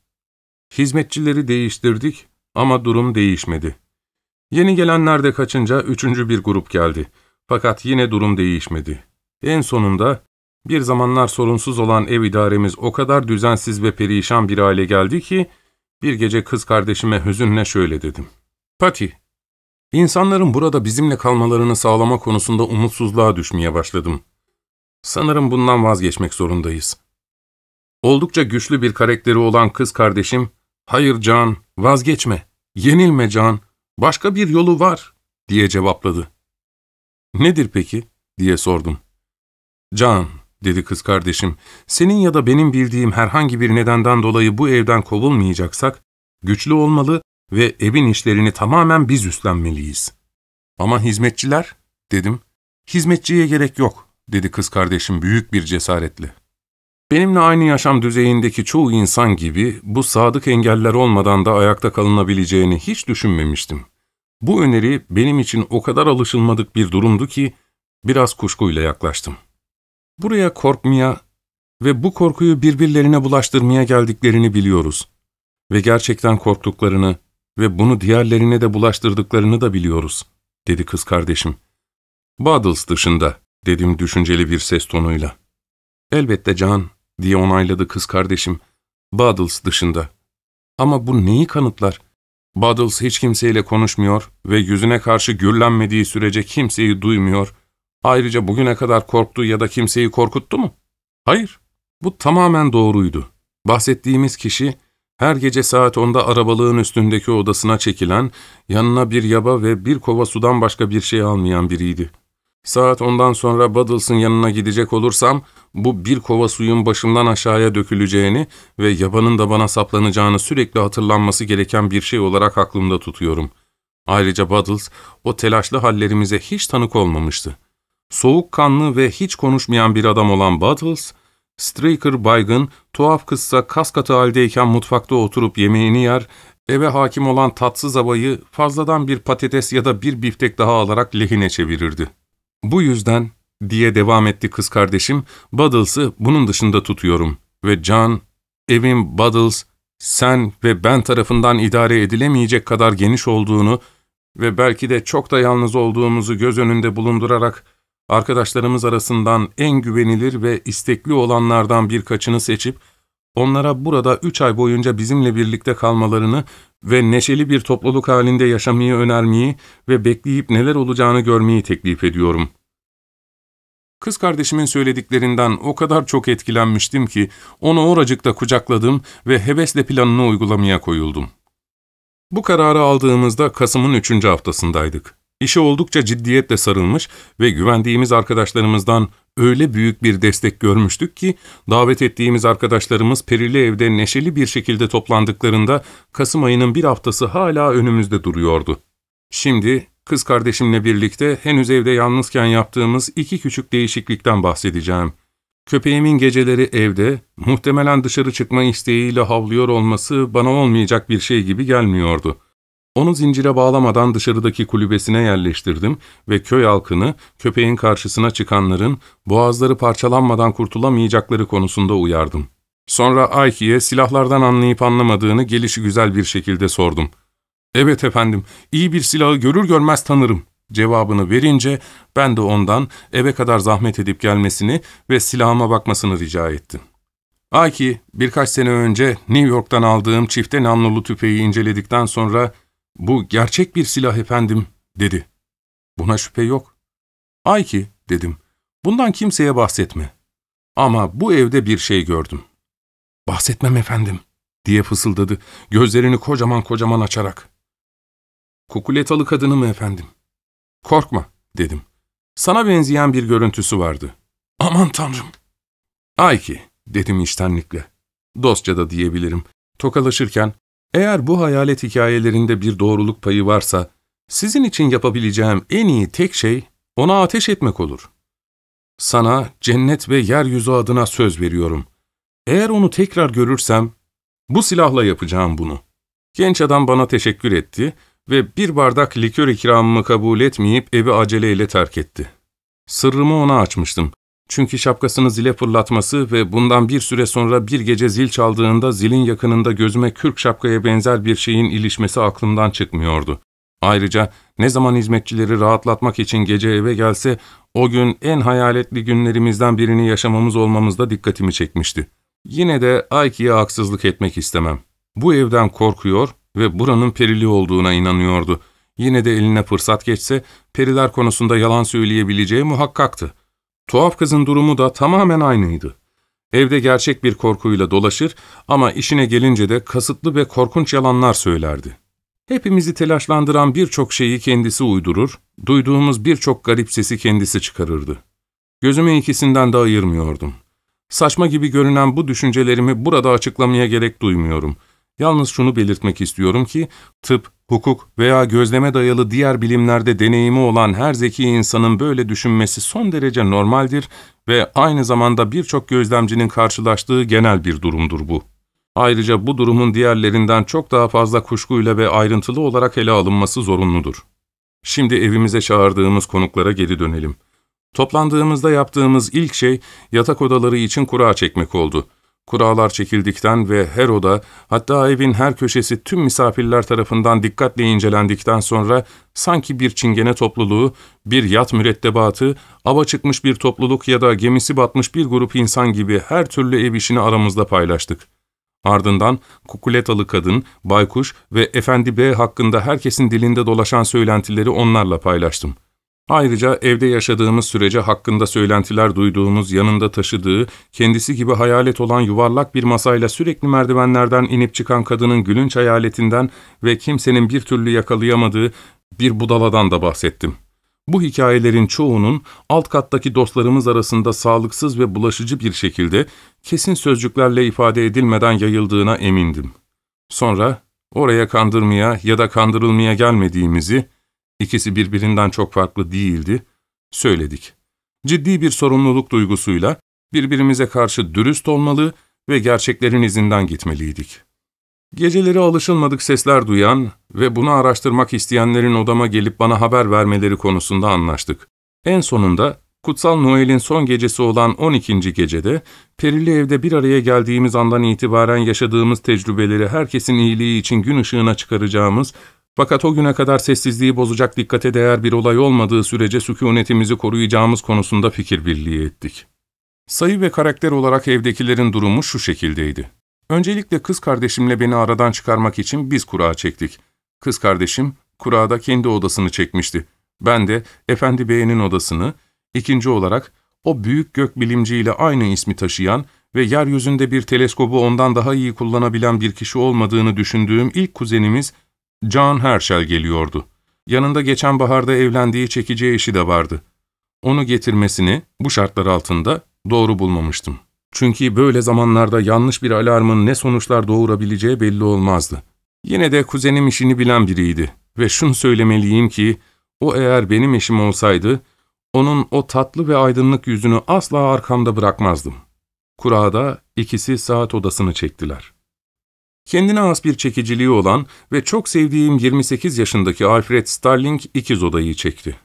Hizmetçileri değiştirdik ama durum değişmedi. Yeni gelenler de kaçınca üçüncü bir grup geldi. Fakat yine durum değişmedi. En sonunda bir zamanlar sorunsuz olan ev idaremiz o kadar düzensiz ve perişan bir hale geldi ki bir gece kız kardeşime hüzünle şöyle dedim. Patty, insanların burada bizimle kalmalarını sağlama konusunda umutsuzluğa düşmeye başladım. Sanırım bundan vazgeçmek zorundayız. Oldukça güçlü bir karakteri olan kız kardeşim, hayır Can, vazgeçme, yenilme Can, başka bir yolu var diye cevapladı. Nedir peki diye sordum. Can, dedi kız kardeşim, senin ya da benim bildiğim herhangi bir nedenden dolayı bu evden kovulmayacaksak, güçlü olmalı ve evin işlerini tamamen biz üstlenmeliyiz. Ama hizmetçiler, dedim. Hizmetçiye gerek yok, dedi kız kardeşim büyük bir cesaretle. Benimle aynı yaşam düzeyindeki çoğu insan gibi bu sadık engeller olmadan da ayakta kalınabileceğini hiç düşünmemiştim. Bu öneri benim için o kadar alışılmadık bir durumdu ki biraz kuşkuyla yaklaştım. Buraya korkmaya ve bu korkuyu birbirlerine bulaştırmaya geldiklerini biliyoruz ve gerçekten korktuklarını ve bunu diğerlerine de bulaştırdıklarını da biliyoruz, dedi kız kardeşim. Battles dışında, dedim düşünceli bir ses tonuyla. Elbette Can, diye onayladı kız kardeşim, Battles dışında. Ama bu neyi kanıtlar? Battles hiç kimseyle konuşmuyor ve yüzüne karşı gürlenmediği sürece kimseyi duymuyor. Ayrıca bugüne kadar korktu ya da kimseyi korkuttu mu? Hayır, bu tamamen doğruydu. Bahsettiğimiz kişi, her gece saat 10'da arabalığın üstündeki odasına çekilen, yanına bir yaba ve bir kova sudan başka bir şey almayan biriydi. Saat 10'dan sonra Battles'ın yanına gidecek olursam, bu bir kova suyun başımdan aşağıya döküleceğini ve yabanın da bana saplanacağını sürekli hatırlanması gereken bir şey olarak aklımda tutuyorum. Ayrıca Battles, o telaşlı hallerimize hiç tanık olmamıştı. Soğukkanlı ve hiç konuşmayan bir adam olan Battles, Straker baygın, tuhaf kızsa kaskatı haldeyken mutfakta oturup yemeğini yer, eve hakim olan tatsız havayı fazladan bir patates ya da bir biftek daha alarak lehine çevirirdi. Bu yüzden, diye devam etti kız kardeşim, Battles'ı bunun dışında tutuyorum ve Can, evin Battles, sen ve ben tarafından idare edilemeyecek kadar geniş olduğunu ve belki de çok da yalnız olduğumuzu göz önünde bulundurarak arkadaşlarımız arasından en güvenilir ve istekli olanlardan birkaçını seçip onlara burada 3 ay boyunca bizimle birlikte kalmalarını ve neşeli bir topluluk halinde yaşamayı önermeyi ve bekleyip neler olacağını görmeyi teklif ediyorum. Kız kardeşimin söylediklerinden o kadar çok etkilenmiştim ki onu oracıkta kucakladım ve hevesle planını uygulamaya koyuldum. Bu kararı aldığımızda Kasım'ın 3. haftasındaydık. İşe oldukça ciddiyetle sarılmış ve güvendiğimiz arkadaşlarımızdan öyle büyük bir destek görmüştük ki davet ettiğimiz arkadaşlarımız Perili Ev'de neşeli bir şekilde toplandıklarında Kasım ayının bir haftası hala önümüzde duruyordu. Şimdi kız kardeşimle birlikte henüz evde yalnızken yaptığımız 2 küçük değişiklikten bahsedeceğim. Köpeğimin geceleri evde, muhtemelen dışarı çıkma isteğiyle havlıyor olması bana olmayacak bir şey gibi gelmiyordu. Onu zincire bağlamadan dışarıdaki kulübesine yerleştirdim ve köy halkını, köpeğin karşısına çıkanların boğazları parçalanmadan kurtulamayacakları konusunda uyardım. Sonra Ayki'ye silahlardan anlayıp anlamadığını gelişigüzel bir şekilde sordum. "Evet efendim, iyi bir silahı görür görmez tanırım" cevabını verince ben de ondan eve kadar zahmet edip gelmesini ve silahıma bakmasını rica ettim. Ayki, birkaç sene önce New York'tan aldığım çifte namlulu tüfeği inceledikten sonra "Bu gerçek bir silah efendim" dedi. "Buna şüphe yok." "Ayki" dedim, "bundan kimseye bahsetme. Ama bu evde bir şey gördüm." "Bahsetmem efendim" diye fısıldadı, gözlerini kocaman kocaman açarak. "Kukuletalı kadını mı efendim?" "Korkma" dedim. "Sana benzeyen bir görüntüsü vardı." "Aman tanrım." "Ayki" dedim içtenlikle. Dostça da diyebilirim. Tokalaşırken, "Eğer bu hayalet hikayelerinde bir doğruluk payı varsa, sizin için yapabileceğim en iyi tek şey ona ateş etmek olur. Sana cennet ve yeryüzü adına söz veriyorum. Eğer onu tekrar görürsem, bu silahla yapacağım bunu." Genç adam bana teşekkür etti ve bir bardak likör ikramımı kabul etmeyip evi aceleyle terk etti. Sırrımı ona açmıştım. Çünkü şapkasını zile fırlatması ve bundan bir süre sonra bir gece zil çaldığında zilin yakınında gözüme kürk şapkaya benzer bir şeyin ilişmesi aklımdan çıkmıyordu. Ayrıca ne zaman hizmetçileri rahatlatmak için gece eve gelse, o gün en hayaletli günlerimizden birini yaşamamız olmamızda dikkatimi çekmişti. Yine de Ayki'ye haksızlık etmek istemem. Bu evden korkuyor ve buranın perili olduğuna inanıyordu. Yine de eline fırsat geçse periler konusunda yalan söyleyebileceği muhakkaktı. Tuhaf kızın durumu da tamamen aynıydı. Evde gerçek bir korkuyla dolaşır ama işine gelince de kasıtlı ve korkunç yalanlar söylerdi. Hepimizi telaşlandıran birçok şeyi kendisi uydurur, duyduğumuz birçok garip sesi kendisi çıkarırdı. Gözümü ikisinden de ayırmıyordum. Saçma gibi görünen bu düşüncelerimi burada açıklamaya gerek duymuyorum. Yalnız şunu belirtmek istiyorum ki tıp, hukuk veya gözleme dayalı diğer bilimlerde deneyimi olan her zeki insanın böyle düşünmesi son derece normaldir ve aynı zamanda birçok gözlemcinin karşılaştığı genel bir durumdur bu. Ayrıca bu durumun diğerlerinden çok daha fazla kuşkuyla ve ayrıntılı olarak ele alınması zorunludur. Şimdi evimize çağırdığımız konuklara geri dönelim. Toplandığımızda yaptığımız ilk şey yatak odaları için kura çekmek oldu. Kuralar çekildikten ve her oda, hatta evin her köşesi tüm misafirler tarafından dikkatle incelendikten sonra sanki bir çingene topluluğu, bir yat mürettebatı, ava çıkmış bir topluluk ya da gemisi batmış bir grup insan gibi her türlü ev işini aramızda paylaştık. Ardından kukuletalı kadın, baykuş ve Efendi B hakkında herkesin dilinde dolaşan söylentileri onlarla paylaştım. Ayrıca evde yaşadığımız sürece hakkında söylentiler duyduğumuz, yanında taşıdığı, kendisi gibi hayalet olan yuvarlak bir masayla sürekli merdivenlerden inip çıkan kadının gülünç hayaletinden ve kimsenin bir türlü yakalayamadığı bir budaladan da bahsettim. Bu hikayelerin çoğunun alt kattaki dostlarımız arasında sağlıksız ve bulaşıcı bir şekilde kesin sözcüklerle ifade edilmeden yayıldığına emindim. Sonra oraya kandırmaya ya da kandırılmaya gelmediğimizi, İkisi birbirinden çok farklı değildi, söyledik. Ciddi bir sorumluluk duygusuyla birbirimize karşı dürüst olmalı ve gerçeklerin izinden gitmeliydik. Geceleri alışılmadık sesler duyan ve bunu araştırmak isteyenlerin odama gelip bana haber vermeleri konusunda anlaştık. En sonunda Kutsal Noel'in son gecesi olan 12. gecede Perili Ev'de bir araya geldiğimiz andan itibaren yaşadığımız tecrübeleri herkesin iyiliği için gün ışığına çıkaracağımız Fakat o güne kadar sessizliği bozacak dikkate değer bir olay olmadığı sürece sükûnetimizi koruyacağımız konusunda fikir birliği ettik. Sayı ve karakter olarak evdekilerin durumu şu şekildeydi. Öncelikle kız kardeşimle beni aradan çıkarmak için biz kura çektik. Kız kardeşim kurada kendi odasını çekmişti. Ben de Efendi Bey'in odasını, ikinci olarak o büyük gökbilimciyle aynı ismi taşıyan ve yeryüzünde bir teleskobu ondan daha iyi kullanabilen bir kişi olmadığını düşündüğüm ilk kuzenimiz John Herschel geliyordu. Yanında geçen baharda evlendiği çekici eşi de vardı. Onu getirmesini bu şartlar altında doğru bulmamıştım. Çünkü böyle zamanlarda yanlış bir alarmın ne sonuçlar doğurabileceği belli olmazdı. Yine de kuzenim işini bilen biriydi ve şunu söylemeliyim ki o eğer benim eşim olsaydı onun o tatlı ve aydınlık yüzünü asla arkamda bırakmazdım. Kurada ikisi saat odasını çektiler. Kendine has bir çekiciliği olan ve çok sevdiğim 28 yaşındaki Alfred Starling ikiz odayı çekti.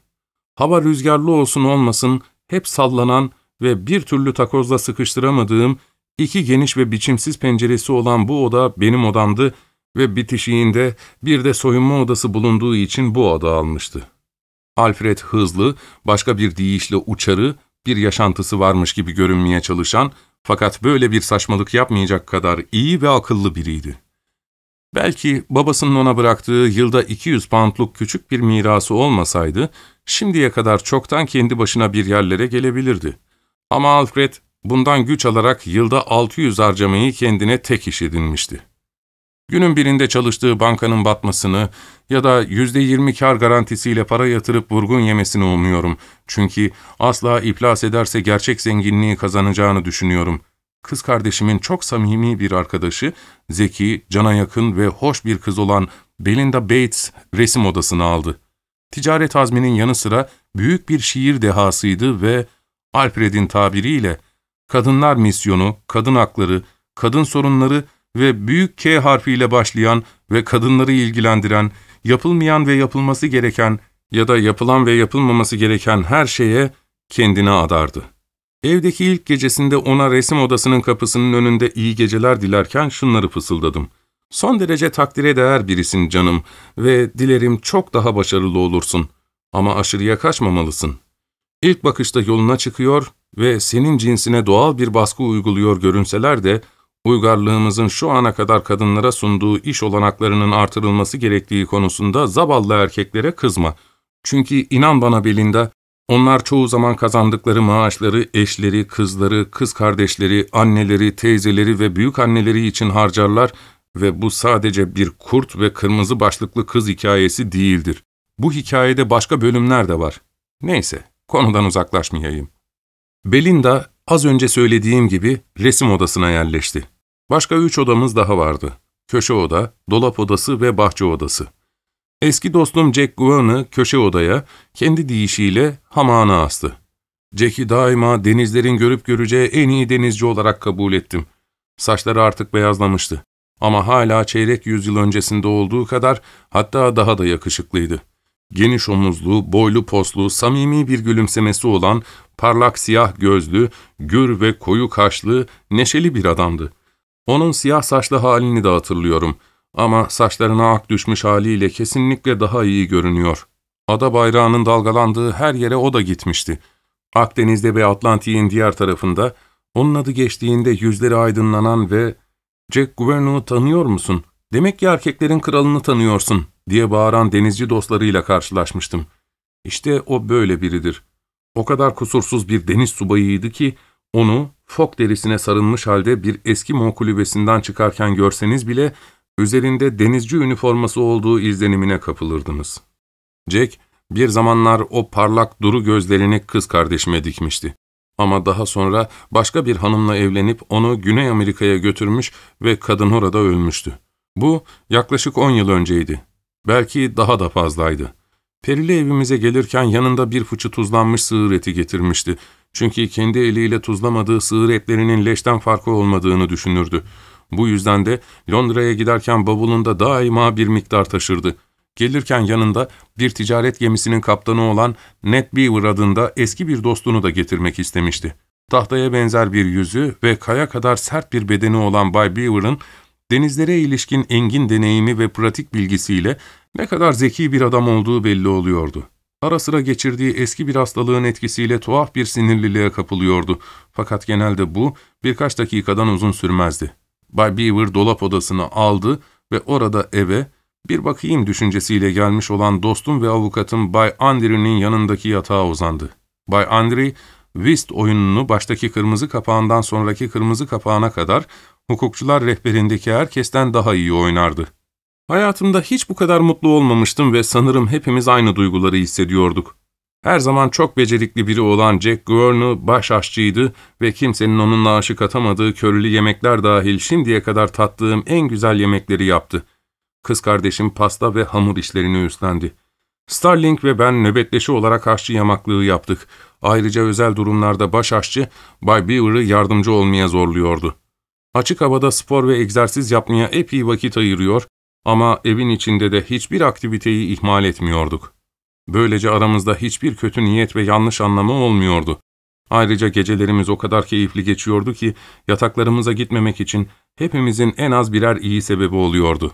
Hava rüzgarlı olsun olmasın hep sallanan ve bir türlü takozla sıkıştıramadığım iki geniş ve biçimsiz penceresi olan bu oda benim odamdı ve bitişiğinde bir de soyunma odası bulunduğu için bu adı almıştı. Alfred hızlı, başka bir deyişle uçarı, bir yaşantısı varmış gibi görünmeye çalışan fakat böyle bir saçmalık yapmayacak kadar iyi ve akıllı biriydi. Belki babasının ona bıraktığı yılda 200 poundluk küçük bir mirası olmasaydı, şimdiye kadar çoktan kendi başına bir yerlere gelebilirdi. Ama Alfred bundan güç alarak yılda 600 harcamayı kendine tek iş edinmişti. Günün birinde çalıştığı bankanın batmasını ya da %20 kar garantisiyle para yatırıp vurgun yemesini umuyorum. Çünkü asla iflas ederse gerçek zenginliği kazanacağını düşünüyorum. Kız kardeşimin çok samimi bir arkadaşı, zeki, cana yakın ve hoş bir kız olan Belinda Bates resim odasını aldı. Ticaret azminin yanı sıra büyük bir şiir dehasıydı ve Alfred'in tabiriyle kadınlar misyonu, kadın hakları, kadın sorunları ve büyük K harfiyle başlayan ve kadınları ilgilendiren, yapılmayan ve yapılması gereken ya da yapılan ve yapılmaması gereken her şeye kendine adardı. Evdeki ilk gecesinde ona resim odasının kapısının önünde iyi geceler dilerken şunları fısıldadım. Son derece takdire değer birisin canım ve dilerim çok daha başarılı olursun ama aşırıya kaçmamalısın. İlk bakışta yoluna çıkıyor ve senin cinsine doğal bir baskı uyguluyor görünseler de uygarlığımızın şu ana kadar kadınlara sunduğu iş olanaklarının artırılması gerektiği konusunda zavallı erkeklere kızma. Çünkü inan bana Belinda, onlar çoğu zaman kazandıkları maaşları eşleri, kızları, kız kardeşleri, anneleri, teyzeleri ve büyükanneleri için harcarlar ve bu sadece bir kurt ve kırmızı başlıklı kız hikayesi değildir. Bu hikayede başka bölümler de var. Neyse, konudan uzaklaşmayayım. Belinda, az önce söylediğim gibi resim odasına yerleşti. Başka 3 odamız daha vardı. Köşe oda, dolap odası ve bahçe odası. Eski dostum Jack Guan'ı köşe odaya, kendi deyişiyle hamağına astı. Jack'i daima denizlerin görüp göreceği en iyi denizci olarak kabul ettim. Saçları artık beyazlamıştı. Ama hala çeyrek yüzyıl öncesinde olduğu kadar, hatta daha da yakışıklıydı. Geniş omuzlu, boylu poslu, samimi bir gülümsemesi olan, parlak siyah gözlü, gür ve koyu kaşlı, neşeli bir adamdı. Onun siyah saçlı halini de hatırlıyorum ama saçlarına ak düşmüş haliyle kesinlikle daha iyi görünüyor. Ada bayrağının dalgalandığı her yere o da gitmişti. Akdeniz'de ve Atlantik'in diğer tarafında onun adı geçtiğinde yüzleri aydınlanan ve ''Jack Guverneau'u tanıyor musun? Demek ki erkeklerin kralını tanıyorsun.'' diye bağıran denizci dostlarıyla karşılaşmıştım. İşte o böyle biridir. O kadar kusursuz bir deniz subayıydı ki onu fok derisine sarılmış halde bir Eskimo kulübesinden çıkarken görseniz bile üzerinde denizci üniforması olduğu izlenimine kapılırdınız. Jack bir zamanlar o parlak duru gözlerini kız kardeşime dikmişti. Ama daha sonra başka bir hanımla evlenip onu Güney Amerika'ya götürmüş ve kadın orada ölmüştü. Bu yaklaşık 10 yıl önceydi. Belki daha da fazlaydı. Perili evimize gelirken yanında bir fıçı tuzlanmış sığır eti getirmişti. Çünkü kendi eliyle tuzlamadığı sığır etlerinin leşten farkı olmadığını düşünürdü. Bu yüzden de Londra'ya giderken bavulunda daima bir miktar taşırdı. Gelirken yanında bir ticaret gemisinin kaptanı olan Ned Beaver adında eski bir dostunu da getirmek istemişti. Tahtaya benzer bir yüzü ve kaya kadar sert bir bedeni olan Bay Beaver'ın denizlere ilişkin engin deneyimi ve pratik bilgisiyle ne kadar zeki bir adam olduğu belli oluyordu. Ara sıra geçirdiği eski bir hastalığın etkisiyle tuhaf bir sinirliliğe kapılıyordu. Fakat genelde bu birkaç dakikadan uzun sürmezdi. Bay Beaver dolap odasını aldı ve orada eve bir bakayım düşüncesiyle gelmiş olan dostum ve avukatım Bay Andre'nin yanındaki yatağa uzandı. Bay Andre, whist oyununu baştaki kırmızı kapağından sonraki kırmızı kapağına kadar hukukçular rehberindeki herkesten daha iyi oynardı. Hayatımda hiç bu kadar mutlu olmamıştım ve sanırım hepimiz aynı duyguları hissediyorduk. Her zaman çok becerikli biri olan Jack Gurney baş aşçıydı ve kimsenin onunla aşık atamadığı körülü yemekler dahil şimdiye kadar tattığım en güzel yemekleri yaptı. Kız kardeşim pasta ve hamur işlerini üstlendi. Starling ve ben nöbetleşi olarak aşçı yamaklığı yaptık. Ayrıca özel durumlarda baş aşçı Bay Beaver'ı yardımcı olmaya zorluyordu. Açık havada spor ve egzersiz yapmaya epey vakit ayırıyor ama evin içinde de hiçbir aktiviteyi ihmal etmiyorduk. Böylece aramızda hiçbir kötü niyet ve yanlış anlama olmuyordu. Ayrıca gecelerimiz o kadar keyifli geçiyordu ki yataklarımıza gitmemek için hepimizin en az birer iyi sebebi oluyordu.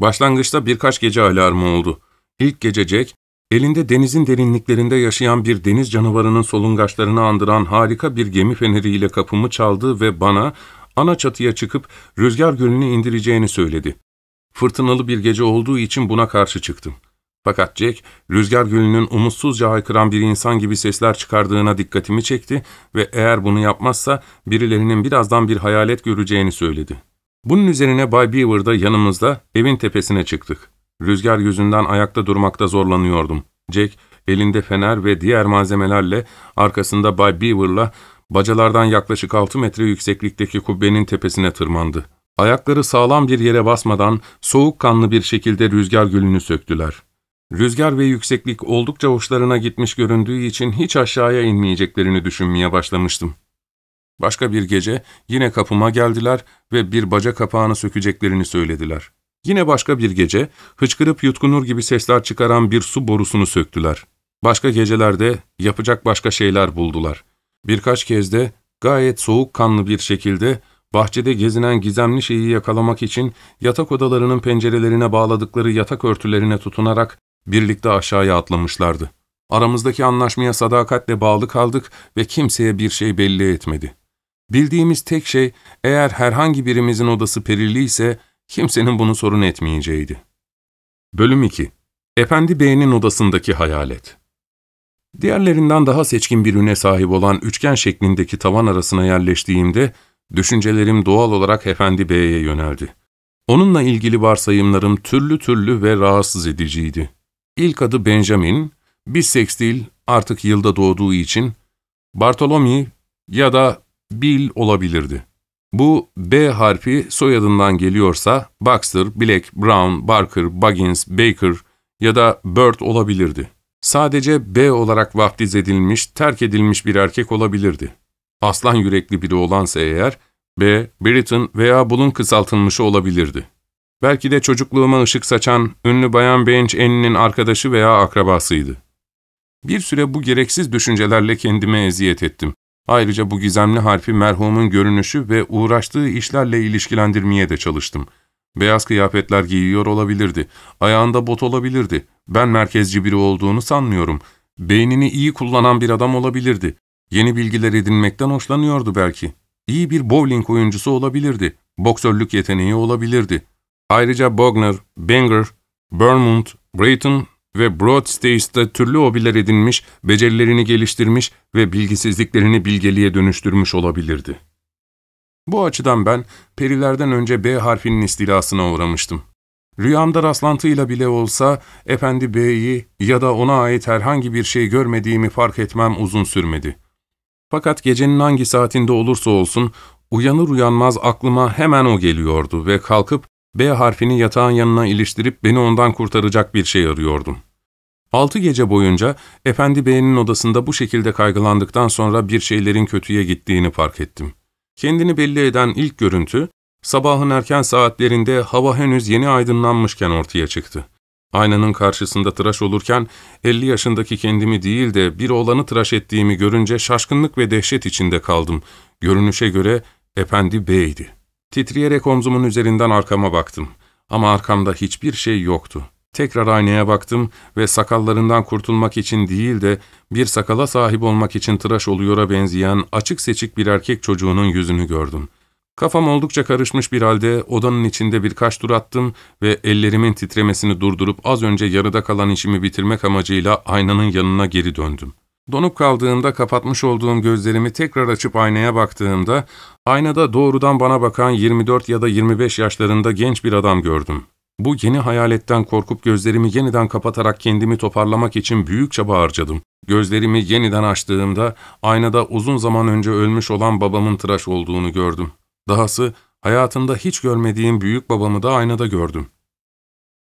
Başlangıçta birkaç gece alarmı oldu. İlk gece Jack, elinde denizin derinliklerinde yaşayan bir deniz canavarının solungaçlarını andıran harika bir gemi feneriyle kapımı çaldı ve bana ana çatıya çıkıp rüzgar gölünü indireceğini söyledi. Fırtınalı bir gece olduğu için buna karşı çıktım. Fakat Jack, rüzgar gölünün umutsuzca haykıran bir insan gibi sesler çıkardığına dikkatimi çekti ve eğer bunu yapmazsa birilerinin birazdan bir hayalet göreceğini söyledi. Bunun üzerine Bay Beaver'da yanımızda evin tepesine çıktık. Rüzgar yüzünden ayakta durmakta zorlanıyordum. Jack, elinde fener ve diğer malzemelerle arkasında Bay Beaver'la bacalardan yaklaşık 6 metre yükseklikteki kubbenin tepesine tırmandı. Ayakları sağlam bir yere basmadan soğukkanlı bir şekilde rüzgar gölünü söktüler. Rüzgar ve yükseklik oldukça hoşlarına gitmiş göründüğü için hiç aşağıya inmeyeceklerini düşünmeye başlamıştım. Başka bir gece yine kapıma geldiler ve bir baca kapağını sökeceklerini söylediler. Yine başka bir gece hıçkırıp yutkunur gibi sesler çıkaran bir su borusunu söktüler. Başka gecelerde yapacak başka şeyler buldular. Birkaç kez de gayet soğukkanlı bir şekilde bahçede gezinen gizemli şeyi yakalamak için yatak odalarının pencerelerine bağladıkları yatak örtülerine tutunarak birlikte aşağıya atlamışlardı. Aramızdaki anlaşmaya sadakatle bağlı kaldık ve kimseye bir şey belli etmedi. Bildiğimiz tek şey eğer herhangi birimizin odası perili ise kimsenin bunu sorun etmeyeceğiydi. Bölüm 2. Efendi Bey'in odasındaki hayalet. Diğerlerinden daha seçkin bir üne sahip olan üçgen şeklindeki tavan arasına yerleştiğimde düşüncelerim doğal olarak Efendi Bey'e yöneldi. Onunla ilgili varsayımlarım türlü türlü ve rahatsız ediciydi. İlk adı Benjamin, bisekstil artık yılda doğduğu için Bartolomei ya da Bill olabilirdi. Bu B harfi soyadından geliyorsa Baxter, Black, Brown, Barker, Buggins, Baker ya da Bird olabilirdi. Sadece B olarak vaftiz edilmiş, terk edilmiş bir erkek olabilirdi. Aslan yürekli biri olansa eğer B, Britain veya bunun kısaltılmışı olabilirdi. Belki de çocukluğuma ışık saçan ünlü Bayan Benjamin'in arkadaşı veya akrabasıydı. Bir süre bu gereksiz düşüncelerle kendime eziyet ettim. Ayrıca bu gizemli harfi merhumun görünüşü ve uğraştığı işlerle ilişkilendirmeye de çalıştım. Beyaz kıyafetler giyiyor olabilirdi, ayağında bot olabilirdi, ben merkezci biri olduğunu sanmıyorum, beynini iyi kullanan bir adam olabilirdi, yeni bilgiler edinmekten hoşlanıyordu belki, iyi bir bowling oyuncusu olabilirdi, boksörlük yeteneği olabilirdi. Ayrıca Bogner, Banger, Vermont, Brayton ve Broadstace'de türlü hobiler edinmiş, becerilerini geliştirmiş ve bilgisizliklerini bilgeliğe dönüştürmüş olabilirdi. Bu açıdan ben perilerden önce B harfinin istilasına uğramıştım. Rüyamda rastlantıyla bile olsa Efendi B'yi ya da ona ait herhangi bir şey görmediğimi fark etmem uzun sürmedi. Fakat gecenin hangi saatinde olursa olsun uyanır uyanmaz aklıma hemen o geliyordu ve kalkıp B harfini yatağın yanına iliştirip beni ondan kurtaracak bir şey arıyordum. 6 gece boyunca Efendi Bey'in odasında bu şekilde kaygılandıktan sonra bir şeylerin kötüye gittiğini fark ettim. Kendini belli eden ilk görüntü, sabahın erken saatlerinde hava henüz yeni aydınlanmışken ortaya çıktı. Aynanın karşısında tıraş olurken 50 yaşındaki kendimi değil de bir oğlanı tıraş ettiğimi görünce şaşkınlık ve dehşet içinde kaldım. Görünüşe göre Efendi Bey'di. Titreyerek omzumun üzerinden arkama baktım. Ama arkamda hiçbir şey yoktu. Tekrar aynaya baktım ve sakallarından kurtulmak için değil de bir sakala sahip olmak için tıraş oluyora benzeyen açık seçik bir erkek çocuğunun yüzünü gördüm. Kafam oldukça karışmış bir halde odanın içinde birkaç tur attım ve ellerimin titremesini durdurup az önce yarıda kalan işimi bitirmek amacıyla aynanın yanına geri döndüm. Donup kaldığımda kapatmış olduğum gözlerimi tekrar açıp aynaya baktığımda aynada doğrudan bana bakan 24 ya da 25 yaşlarında genç bir adam gördüm. Bu yeni hayaletten korkup gözlerimi yeniden kapatarak kendimi toparlamak için büyük çaba harcadım. Gözlerimi yeniden açtığımda aynada uzun zaman önce ölmüş olan babamın tıraş olduğunu gördüm. Dahası hayatımda hiç görmediğim büyük babamı da aynada gördüm.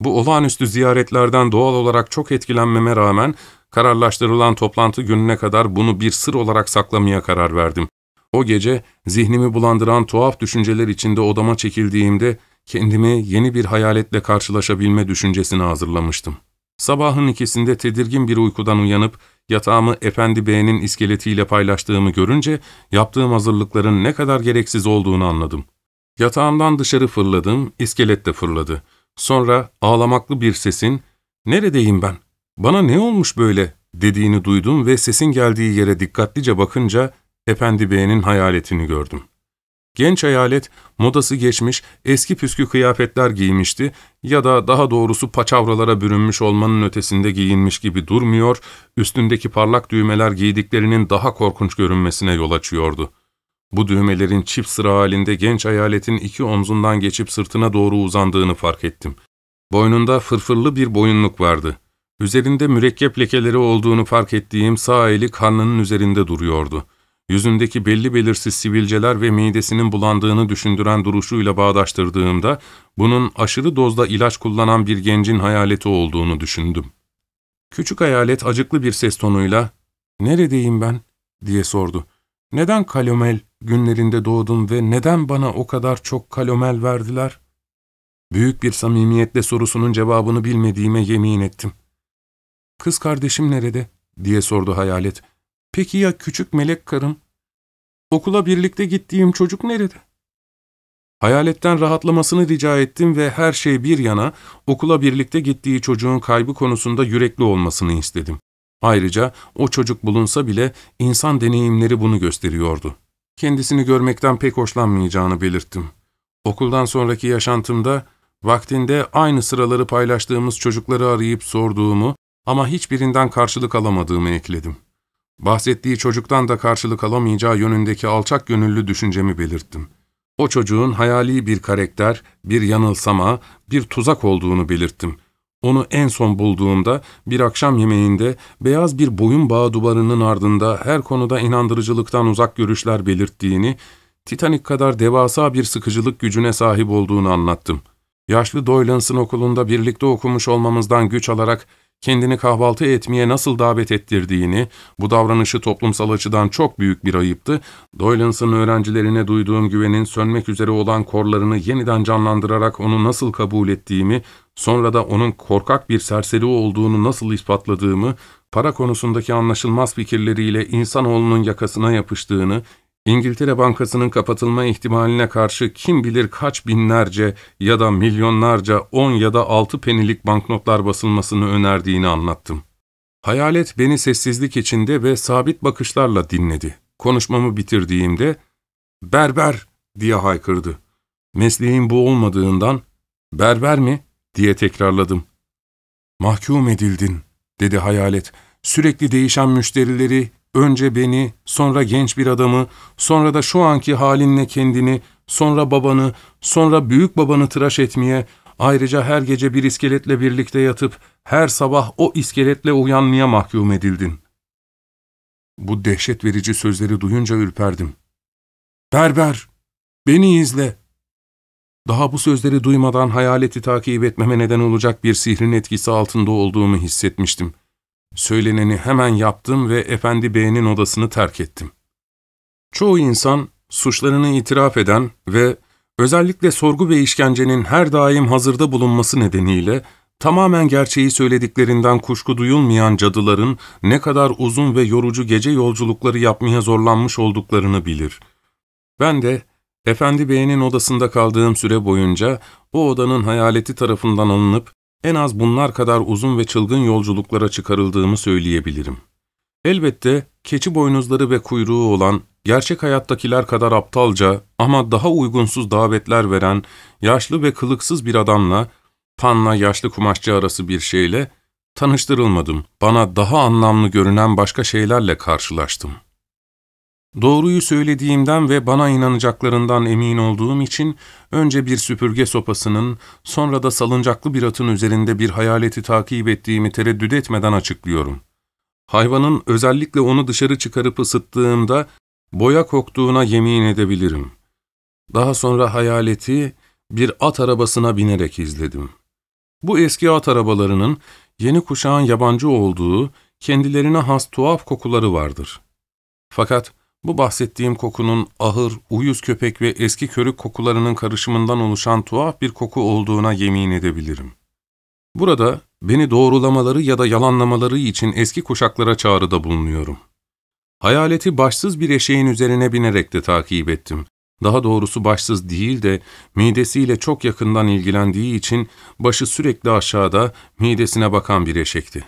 Bu olağanüstü ziyaretlerden doğal olarak çok etkilenmeme rağmen kararlaştırılan toplantı gününe kadar bunu bir sır olarak saklamaya karar verdim. O gece zihnimi bulandıran tuhaf düşünceler içinde odama çekildiğimde kendimi yeni bir hayaletle karşılaşabilme düşüncesini hazırlamıştım. Sabahın ikisinde tedirgin bir uykudan uyanıp yatağımı Efendi Bey'in iskeletiyle paylaştığımı görünce yaptığım hazırlıkların ne kadar gereksiz olduğunu anladım. Yatağımdan dışarı fırladım, iskelet de fırladı. Sonra ağlamaklı bir sesin "Neredeyim ben? Bana ne olmuş böyle?" dediğini duydum ve sesin geldiği yere dikkatlice bakınca Efendi Bey'in hayaletini gördüm. Genç hayalet, modası geçmiş, eski püskü kıyafetler giymişti ya da daha doğrusu paçavralara bürünmüş olmanın ötesinde giyinmiş gibi durmuyor, üstündeki parlak düğmeler giydiklerinin daha korkunç görünmesine yol açıyordu. Bu düğmelerin çift sıra halinde genç hayaletin iki omzundan geçip sırtına doğru uzandığını fark ettim. Boynunda fırfırlı bir boyunluk vardı. Üzerinde mürekkep lekeleri olduğunu fark ettiğim sağ eli karnının üzerinde duruyordu. Yüzündeki belli belirsiz sivilceler ve midesinin bulandığını düşündüren duruşuyla bağdaştırdığımda bunun aşırı dozda ilaç kullanan bir gencin hayaleti olduğunu düşündüm. Küçük hayalet acıklı bir ses tonuyla "Neredeyim ben?" diye sordu. "Neden kalomel günlerinde doğdum ve neden bana o kadar çok kalomel verdiler?" Büyük bir samimiyetle sorusunun cevabını bilmediğime yemin ettim. "Kız kardeşim nerede?" diye sordu hayalet. "Peki ya küçük melek karım? Okula birlikte gittiğim çocuk nerede?" Hayaletten rahatlamasını rica ettim ve her şey bir yana okula birlikte gittiği çocuğun kaybı konusunda yürekli olmasını istedim. Ayrıca o çocuk bulunsa bile insan deneyimleri bunu gösteriyordu. Kendisini görmekten pek hoşlanmayacağını belirttim. Okuldan sonraki yaşantımda vaktinde aynı sıraları paylaştığımız çocukları arayıp sorduğumu ama hiçbirinden karşılık alamadığımı ekledim. Bahsettiği çocuktan da karşılık alamayacağı yönündeki alçak gönüllü düşüncemi belirttim. O çocuğun hayali bir karakter, bir yanılsama, bir tuzak olduğunu belirttim. Onu en son bulduğumda bir akşam yemeğinde beyaz bir boyun bağı duvarının ardında her konuda inandırıcılıktan uzak görüşler belirttiğini, Titanik kadar devasa bir sıkıcılık gücüne sahip olduğunu anlattım. Yaşlı Doylan'sın okulunda birlikte okumuş olmamızdan güç alarak kendini kahvaltı etmeye nasıl davet ettirdiğini, bu davranışı toplumsal açıdan çok büyük bir ayıptı, Doylan'sın öğrencilerine duyduğum güvenin sönmek üzere olan korlarını yeniden canlandırarak onu nasıl kabul ettiğimi, sonra da onun korkak bir serseri olduğunu nasıl ispatladığımı, para konusundaki anlaşılmaz fikirleriyle insanoğlunun yakasına yapıştığını, İngiltere Bankası'nın kapatılma ihtimaline karşı kim bilir kaç binlerce ya da milyonlarca 10 ya da 6 penilik banknotlar basılmasını önerdiğini anlattım. Hayalet beni sessizlik içinde ve sabit bakışlarla dinledi. Konuşmamı bitirdiğimde "Berber!" diye haykırdı. Mesleğim bu olmadığından "Berber mi?" diye tekrarladım. "Mahkum edildin," dedi hayalet. "Sürekli değişen müşterileri, önce beni, sonra genç bir adamı, sonra da şu anki halinle kendini, sonra babanı, sonra büyük babanı tıraş etmeye, ayrıca her gece bir iskeletle birlikte yatıp her sabah o iskeletle uyanmaya mahkum edildin." Bu dehşet verici sözleri duyunca ürperdim. "Berber, beni izle." Daha bu sözleri duymadan hayaleti takip etmeme neden olacak bir sihrin etkisi altında olduğumu hissetmiştim. Söyleneni hemen yaptım ve Efendi Bey'in odasını terk ettim. Çoğu insan suçlarını itiraf eden ve özellikle sorgu ve işkencenin her daim hazırda bulunması nedeniyle tamamen gerçeği söylediklerinden kuşku duyulmayan cadıların ne kadar uzun ve yorucu gece yolculukları yapmaya zorlanmış olduklarını bilir. Ben de Efendi Bey'in odasında kaldığım süre boyunca o odanın hayaleti tarafından alınıp en az bunlar kadar uzun ve çılgın yolculuklara çıkarıldığımı söyleyebilirim. Elbette keçi boynuzları ve kuyruğu olan, gerçek hayattakiler kadar aptalca ama daha uygunsuz davetler veren, yaşlı ve kılıksız bir adamla, panla yaşlı kumaşçı arası bir şeyle tanıştırılmadım. Bana daha anlamlı görünen başka şeylerle karşılaştım. Doğruyu söylediğimden ve bana inanacaklarından emin olduğum için önce bir süpürge sopasının, sonra da salıncaklı bir atın üzerinde bir hayaleti takip ettiğimi tereddüt etmeden açıklıyorum. Hayvanın özellikle onu dışarı çıkarıp ısıttığımda boya koktuğuna yemin edebilirim. Daha sonra hayaleti bir at arabasına binerek izledim. Bu eski at arabalarının yeni kuşağın yabancı olduğu, kendilerine has tuhaf kokuları vardır. Fakat bu bahsettiğim kokunun ahır, uyuz köpek ve eski körük kokularının karışımından oluşan tuhaf bir koku olduğuna yemin edebilirim. Burada beni doğrulamaları ya da yalanlamaları için eski kuşaklara çağrıda bulunuyorum. Hayaleti başsız bir eşeğin üzerine binerek de takip ettim. Daha doğrusu başsız değil de midesiyle çok yakından ilgilendiği için başı sürekli aşağıda, midesine bakan bir eşekti.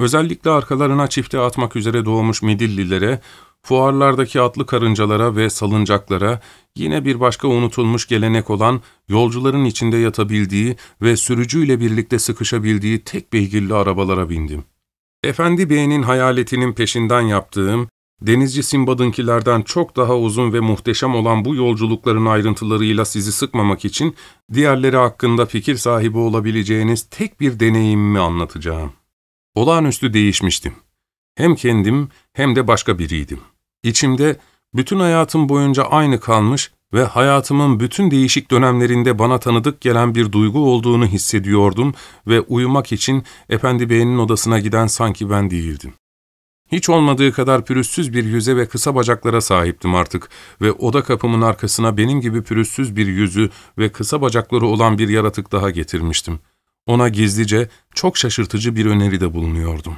Özellikle arkalarına çifte atmak üzere doğmuş midillilere, fuarlardaki atlı karıncalara ve salıncaklara, yine bir başka unutulmuş gelenek olan yolcuların içinde yatabildiği ve sürücüyle birlikte sıkışabildiği tek beygirli arabalara bindim. Efendi Bey'in hayaletinin peşinden yaptığım, denizci Simbad'ınkilerden çok daha uzun ve muhteşem olan bu yolculukların ayrıntılarıyla sizi sıkmamak için diğerleri hakkında fikir sahibi olabileceğiniz tek bir deneyimimi anlatacağım. Olağanüstü değişmiştim. Hem kendim hem de başka biriydim. İçimde bütün hayatım boyunca aynı kalmış ve hayatımın bütün değişik dönemlerinde bana tanıdık gelen bir duygu olduğunu hissediyordum ve uyumak için Efendi Bey'in odasına giden sanki ben değildim. Hiç olmadığı kadar pürüzsüz bir yüze ve kısa bacaklara sahiptim artık ve oda kapımın arkasına benim gibi pürüzsüz bir yüzü ve kısa bacakları olan bir yaratık daha getirmiştim. Ona gizlice çok şaşırtıcı bir öneride bulunuyordum.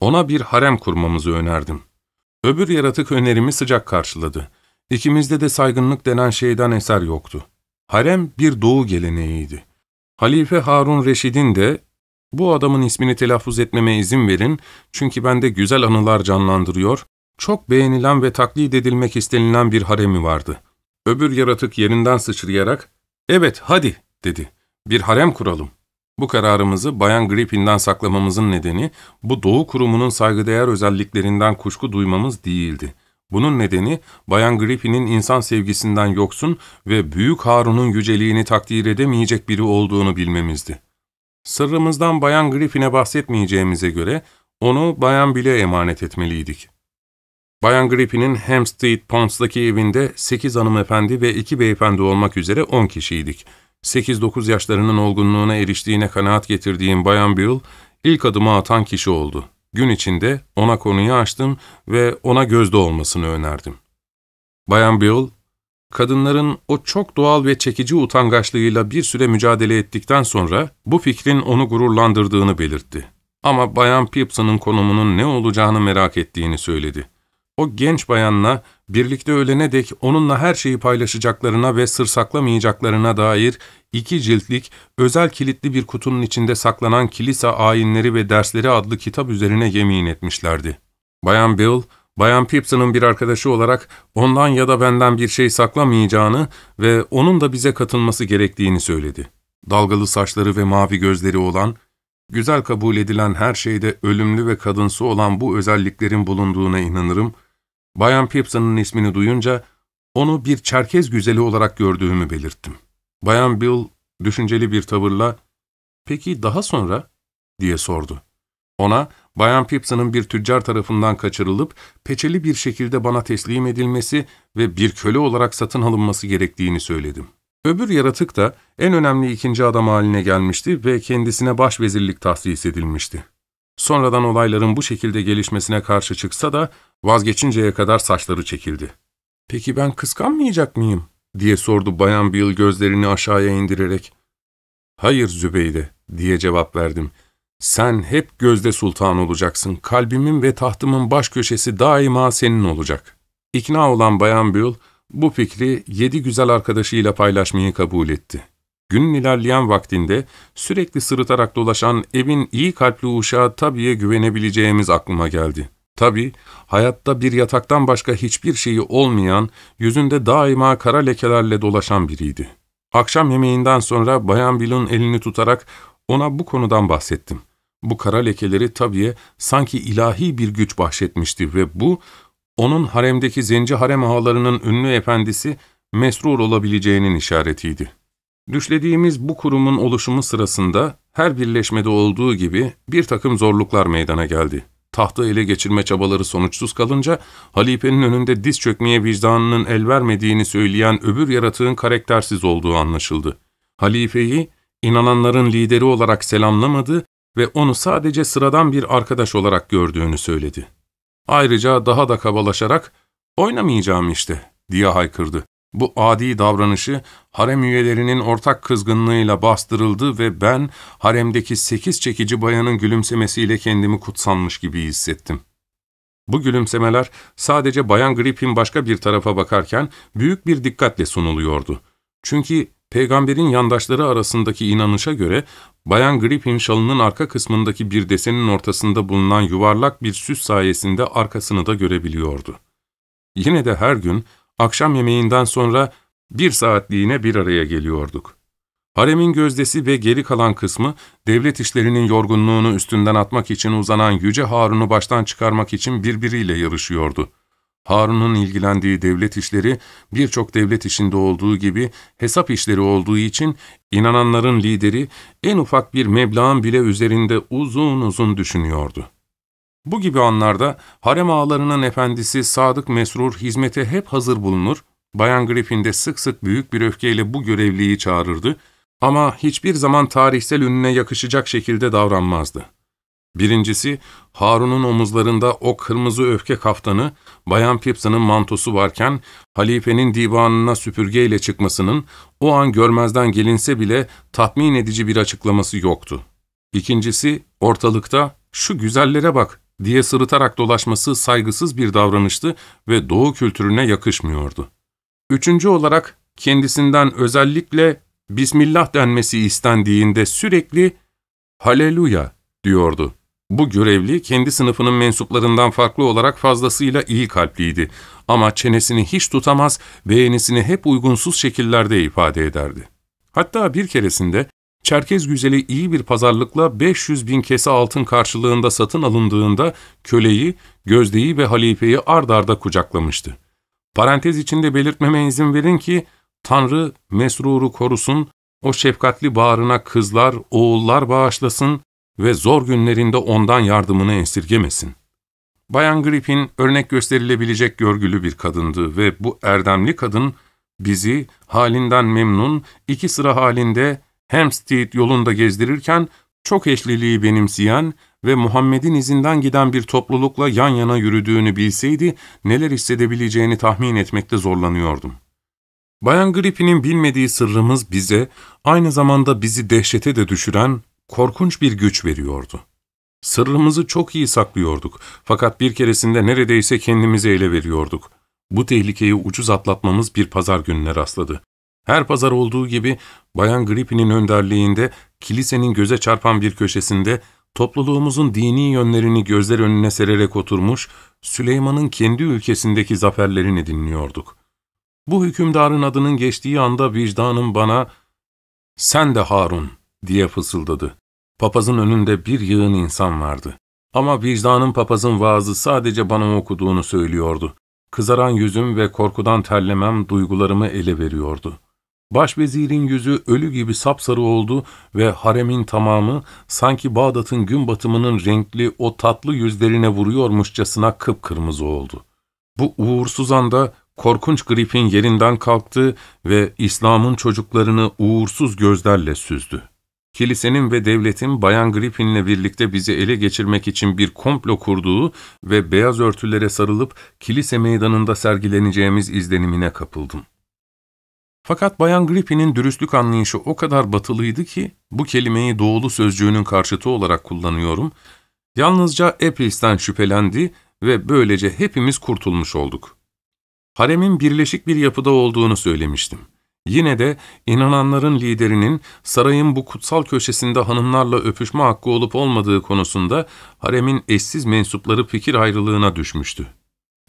Ona bir harem kurmamızı önerdim. Öbür yaratık önerimi sıcak karşıladı. İkimizde de saygınlık denen şeyden eser yoktu. Harem bir doğu geleneğiydi. Halife Harun Reşid'in de, bu adamın ismini telaffuz etmeme izin verin çünkü bende güzel anılar canlandırıyor, çok beğenilen ve taklit edilmek istenilen bir haremi vardı. Öbür yaratık yerinden sıçrayarak, "Evet, hadi," dedi. "Bir harem kuralım." Bu kararımızı Bayan Griffin'den saklamamızın nedeni, bu doğu kurumunun saygıdeğer özelliklerinden kuşku duymamız değildi. Bunun nedeni, Bayan Griffin'in insan sevgisinden yoksun ve Büyük Harun'un yüceliğini takdir edemeyecek biri olduğunu bilmemizdi. Sırrımızdan Bayan Griffin'e bahsetmeyeceğimize göre, onu Bayan Bill'e emanet etmeliydik. Bayan Griffin'in Hampstead Ponds'daki evinde 8 hanımefendi ve 2 beyefendi olmak üzere 10 kişiydik. 8-9 yaşlarının olgunluğuna eriştiğine kanaat getirdiğim Bayan Bill, ilk adımı atan kişi oldu. Gün içinde ona konuyu açtım ve ona gözde olmasını önerdim. Bayan Bill, kadınların o çok doğal ve çekici utangaçlığıyla bir süre mücadele ettikten sonra bu fikrin onu gururlandırdığını belirtti. Ama Bayan Pipson'ın konumunun ne olacağını merak ettiğini söyledi. O genç bayanla birlikte ölene dek onunla her şeyi paylaşacaklarına ve sır saklamayacaklarına dair 2 ciltlik, özel kilitli bir kutunun içinde saklanan kilise ayinleri ve dersleri adlı kitap üzerine yemin etmişlerdi. Bayan Bill, Bayan Pipson'ın bir arkadaşı olarak ondan ya da benden bir şey saklamayacağını ve onun da bize katılması gerektiğini söyledi. Dalgalı saçları ve mavi gözleri olan, güzel kabul edilen her şeyde ölümlü ve kadınsı olan bu özelliklerin bulunduğuna inanırım, Bayan Pipson'ın ismini duyunca onu bir Çerkez güzeli olarak gördüğümü belirttim. Bayan Bill düşünceli bir tavırla, "Peki daha sonra?" diye sordu. Ona Bayan Pipson'ın bir tüccar tarafından kaçırılıp peçeli bir şekilde bana teslim edilmesi ve bir köle olarak satın alınması gerektiğini söyledim. Öbür yaratık da en önemli 2. adam haline gelmişti ve kendisine başvezirlik tahsis edilmişti. Sonradan olayların bu şekilde gelişmesine karşı çıksa da vazgeçinceye kadar saçları çekildi. "Peki ben kıskanmayacak mıyım?" diye sordu Bayan Bill gözlerini aşağıya indirerek. "Hayır Zübeyde," diye cevap verdim. "Sen hep gözde sultan olacaksın. Kalbimin ve tahtımın baş köşesi daima senin olacak." İkna olan Bayan Bill, Bu fikri 7 güzel arkadaşıyla paylaşmayı kabul etti. Günün ilerleyen vaktinde sürekli sırıtarak dolaşan evin iyi kalpli uşağı Tabi'ye güvenebileceğimiz aklıma geldi. Tabi, hayatta bir yataktan başka hiçbir şeyi olmayan, yüzünde daima kara lekelerle dolaşan biriydi. Akşam yemeğinden sonra Bayan Bill'in elini tutarak ona bu konudan bahsettim. Bu kara lekeleri Tabi'ye sanki ilahi bir güç bahşetmişti ve bu, onun haremdeki zenci harem ağalarının ünlü efendisi Mesrur olabileceğinin işaretiydi. Düşlediğimiz bu kurumun oluşumu sırasında her birleşmede olduğu gibi bir takım zorluklar meydana geldi. Tahtı ele geçirme çabaları sonuçsuz kalınca halifenin önünde diz çökmeye vicdanının el vermediğini söyleyen öbür yaratığın karaktersiz olduğu anlaşıldı. Halifeyi inananların lideri olarak selamlamadı ve onu sadece sıradan bir arkadaş olarak gördüğünü söyledi. Ayrıca daha da kabalaşarak "Oynamayacağım işte" diye haykırdı. Bu adi davranışı harem üyelerinin ortak kızgınlığıyla bastırıldı ve ben haremdeki 8 çekici bayanın gülümsemesiyle kendimi kutsanmış gibi hissettim. Bu gülümsemeler sadece Bayan Griffin başka bir tarafa bakarken büyük bir dikkatle sunuluyordu. Çünkü peygamberin yandaşları arasındaki inanışa göre Bayan Griffin şalının arka kısmındaki bir desenin ortasında bulunan yuvarlak bir süs sayesinde arkasını da görebiliyordu. Yine de her gün akşam yemeğinden sonra bir saatliğine bir araya geliyorduk. Haremin gözdesi ve geri kalan kısmı, devlet işlerinin yorgunluğunu üstünden atmak için uzanan Yüce Harun'u baştan çıkarmak için birbiriyle yarışıyordu. Harun'un ilgilendiği devlet işleri, birçok devlet işinde olduğu gibi hesap işleri olduğu için inananların lideri en ufak bir meblağın bile üzerinde uzun uzun düşünüyordu. Bu gibi anlarda harem ağalarının efendisi Sadık Mesrur hizmete hep hazır bulunur, Bayan Griffin de sık sık büyük bir öfkeyle bu görevliyi çağırırdı ama hiçbir zaman tarihsel ününe yakışacak şekilde davranmazdı. Birincisi, Harun'un omuzlarında o kırmızı öfke kaftanı, Bayan Pipsa'nın mantosu varken halifenin divanına süpürgeyle çıkmasının o an görmezden gelinse bile tatmin edici bir açıklaması yoktu. İkincisi, ortalıkta "Şu güzellere bak" diye sırıtarak dolaşması saygısız bir davranıştı ve Doğu kültürüne yakışmıyordu. Üçüncü olarak, kendisinden özellikle "Bismillah" denmesi istendiğinde sürekli "Haleluya" diyordu. Bu görevli kendi sınıfının mensuplarından farklı olarak fazlasıyla iyi kalpliydi ama çenesini hiç tutamaz, beğenisini hep uygunsuz şekillerde ifade ederdi. Hatta bir keresinde Çerkez güzeli iyi bir pazarlıkla 500.000 kese altın karşılığında satın alındığında köleyi, gözdeyi ve halifeyi ard arda kucaklamıştı. Parantez içinde belirtmeme izin verin ki Tanrı Mesrur'u korusun, o şefkatli bağrına kızlar, oğullar bağışlasın ve zor günlerinde ondan yardımını esirgemesin. Bayan Griffin örnek gösterilebilecek görgülü bir kadındı ve bu erdemli kadın bizi halinden memnun, 2 sıra halinde Hampstead yolunda gezdirirken çok eşliliği benimseyen ve Muhammed'in izinden giden bir toplulukla yan yana yürüdüğünü bilseydi neler hissedebileceğini tahmin etmekte zorlanıyordum. Bayan Griffin'in bilmediği sırrımız bize, aynı zamanda bizi dehşete de düşüren korkunç bir güç veriyordu. Sırrımızı çok iyi saklıyorduk fakat bir keresinde neredeyse kendimizi ele veriyorduk. Bu tehlikeyi ucuz atlatmamız bir pazar gününe rastladı. Her pazar olduğu gibi Bayan Griffin'in önderliğinde kilisenin göze çarpan bir köşesinde topluluğumuzun dini yönlerini gözler önüne sererek oturmuş Süleyman'ın kendi ülkesindeki zaferlerini dinliyorduk. Bu hükümdarın adının geçtiği anda vicdanım bana "Sen de Harun" diye fısıldadı. Papazın önünde bir yığın insan vardı. Ama vicdanım papazın vaazı sadece bana okuduğunu söylüyordu. Kızaran yüzüm ve korkudan terlemem duygularımı ele veriyordu. Başvezirin yüzü ölü gibi sapsarı oldu ve haremin tamamı sanki Bağdat'ın gün batımının renkli o tatlı yüzlerine vuruyormuşçasına kıpkırmızı oldu. Bu uğursuz anda korkunç Griffin yerinden kalktı ve İslam'ın çocuklarını uğursuz gözlerle süzdü. Kilisenin ve devletin Bayan Griffin'le birlikte bizi ele geçirmek için bir komplo kurduğu ve beyaz örtülere sarılıp kilise meydanında sergileneceğimiz izlenimine kapıldım. Fakat Bayan Griffin'in dürüstlük anlayışı o kadar batılıydı ki, bu kelimeyi doğulu sözcüğünün karşıtı olarak kullanıyorum, yalnızca April'den şüphelendi ve böylece hepimiz kurtulmuş olduk. Haremin birleşik bir yapıda olduğunu söylemiştim. Yine de inananların liderinin sarayın bu kutsal köşesinde hanımlarla öpüşme hakkı olup olmadığı konusunda haremin eşsiz mensupları fikir ayrılığına düşmüştü.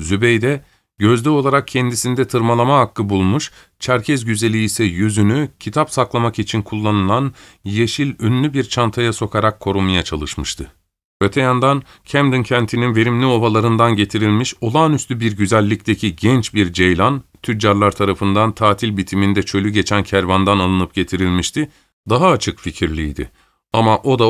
Zübeyde, gözde olarak kendisinde tırmalama hakkı bulmuş, Çerkez güzeli ise yüzünü kitap saklamak için kullanılan yeşil ünlü bir çantaya sokarak korumaya çalışmıştı. Öte yandan Camden kentinin verimli ovalarından getirilmiş olağanüstü bir güzellikteki genç bir ceylan, tüccarlar tarafından tatil bitiminde çölü geçen kervandan alınıp getirilmişti, daha açık fikirliydi. Ama o da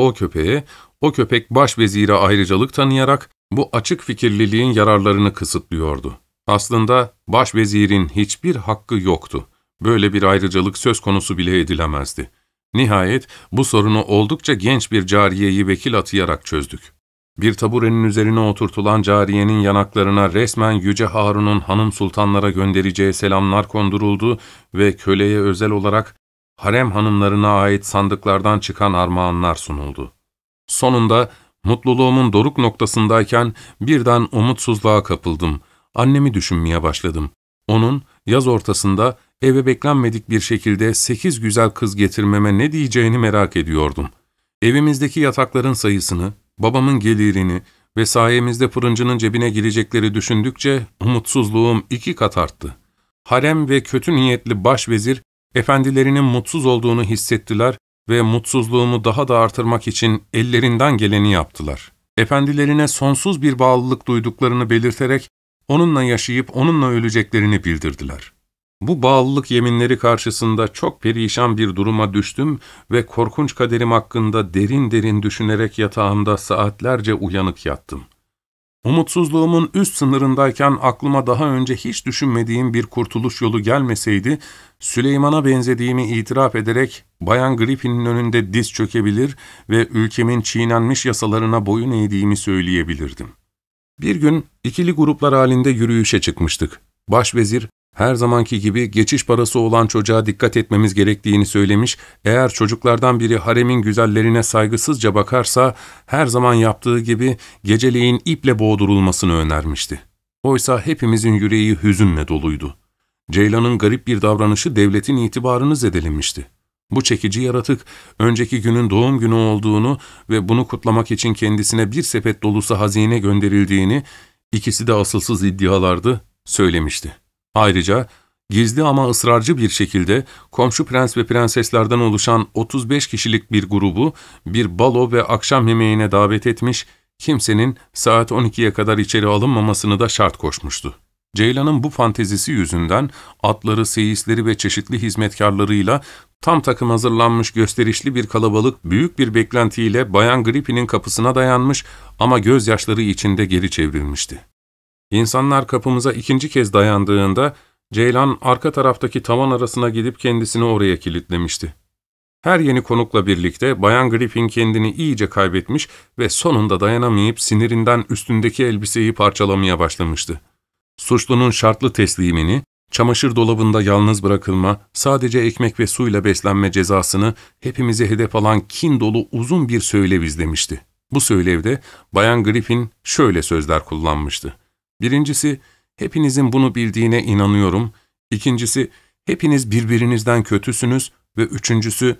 o köpek başvezire ayrıcalık tanıyarak bu açık fikirliliğin yararlarını kısıtlıyordu. Aslında başvezirin hiçbir hakkı yoktu. Böyle bir ayrıcalık söz konusu bile edilemezdi. Nihayet bu sorunu oldukça genç bir cariyeyi vekil atayarak çözdük. Bir taburenin üzerine oturtulan cariyenin yanaklarına resmen Yüce Harun'un hanım sultanlara göndereceği selamlar konduruldu ve köleye özel olarak harem hanımlarına ait sandıklardan çıkan armağanlar sunuldu. Sonunda mutluluğumun doruk noktasındayken birden umutsuzluğa kapıldım. Annemi düşünmeye başladım. Onun yaz ortasında eve beklenmedik bir şekilde 8 güzel kız getirmeme ne diyeceğini merak ediyordum. Evimizdeki yatakların sayısını, babamın gelirini ve sayemizde fırıncının cebine girecekleri düşündükçe umutsuzluğum 2 kat arttı. Harem ve kötü niyetli başvezir, efendilerinin mutsuz olduğunu hissettiler ve mutsuzluğumu daha da artırmak için ellerinden geleni yaptılar. Efendilerine sonsuz bir bağlılık duyduklarını belirterek, onunla yaşayıp onunla öleceklerini bildirdiler. Bu bağlılık yeminleri karşısında çok perişan bir duruma düştüm ve korkunç kaderim hakkında derin derin düşünerek yatağımda saatlerce uyanık yattım. Umutsuzluğumun üst sınırındayken aklıma daha önce hiç düşünmediğim bir kurtuluş yolu gelmeseydi, Süleyman'a benzediğimi itiraf ederek Bayan Griffin'in önünde diz çökebilir ve ülkemin çiğnenmiş yasalarına boyun eğdiğimi söyleyebilirdim. Bir gün ikili gruplar halinde yürüyüşe çıkmıştık. Başvezir, her zamanki gibi geçiş parası olan çocuğa dikkat etmemiz gerektiğini söylemiş, eğer çocuklardan biri haremin güzellerine saygısızca bakarsa, her zaman yaptığı gibi geceleyin iple boğdurulmasını önermişti. Oysa hepimizin yüreği hüzünle doluydu. Ceylan'ın garip bir davranışı devletin itibarını zedelemişti. Bu çekici yaratık, önceki günün doğum günü olduğunu ve bunu kutlamak için kendisine bir sepet dolusu hazine gönderildiğini, ikisi de asılsız iddialardı, söylemişti. Ayrıca gizli ama ısrarcı bir şekilde komşu prens ve prenseslerden oluşan 35 kişilik bir grubu bir balo ve akşam yemeğine davet etmiş, kimsenin saat 12'ye kadar içeri alınmamasını da şart koşmuştu. Ceylan'ın bu fantezisi yüzünden atları, seyisleri ve çeşitli hizmetkarlarıyla tam takım hazırlanmış gösterişli bir kalabalık büyük bir beklentiyle Bayan Griffin'in kapısına dayanmış ama gözyaşları içinde geri çevrilmişti. İnsanlar kapımıza 2. kez dayandığında Ceylan arka taraftaki tavan arasına gidip kendisini oraya kilitlemişti. Her yeni konukla birlikte Bayan Griffin kendini iyice kaybetmiş ve sonunda dayanamayıp sinirinden üstündeki elbiseyi parçalamaya başlamıştı. Suçlunun şartlı teslimini, çamaşır dolabında yalnız bırakılma, sadece ekmek ve suyla beslenme cezasını hepimize hedef alan kin dolu uzun bir söylev izlemişti. Bu söylevde Bayan Griffin şöyle sözler kullanmıştı. Birincisi, hepinizin bunu bildiğine inanıyorum. İkincisi, hepiniz birbirinizden kötüsünüz ve üçüncüsü,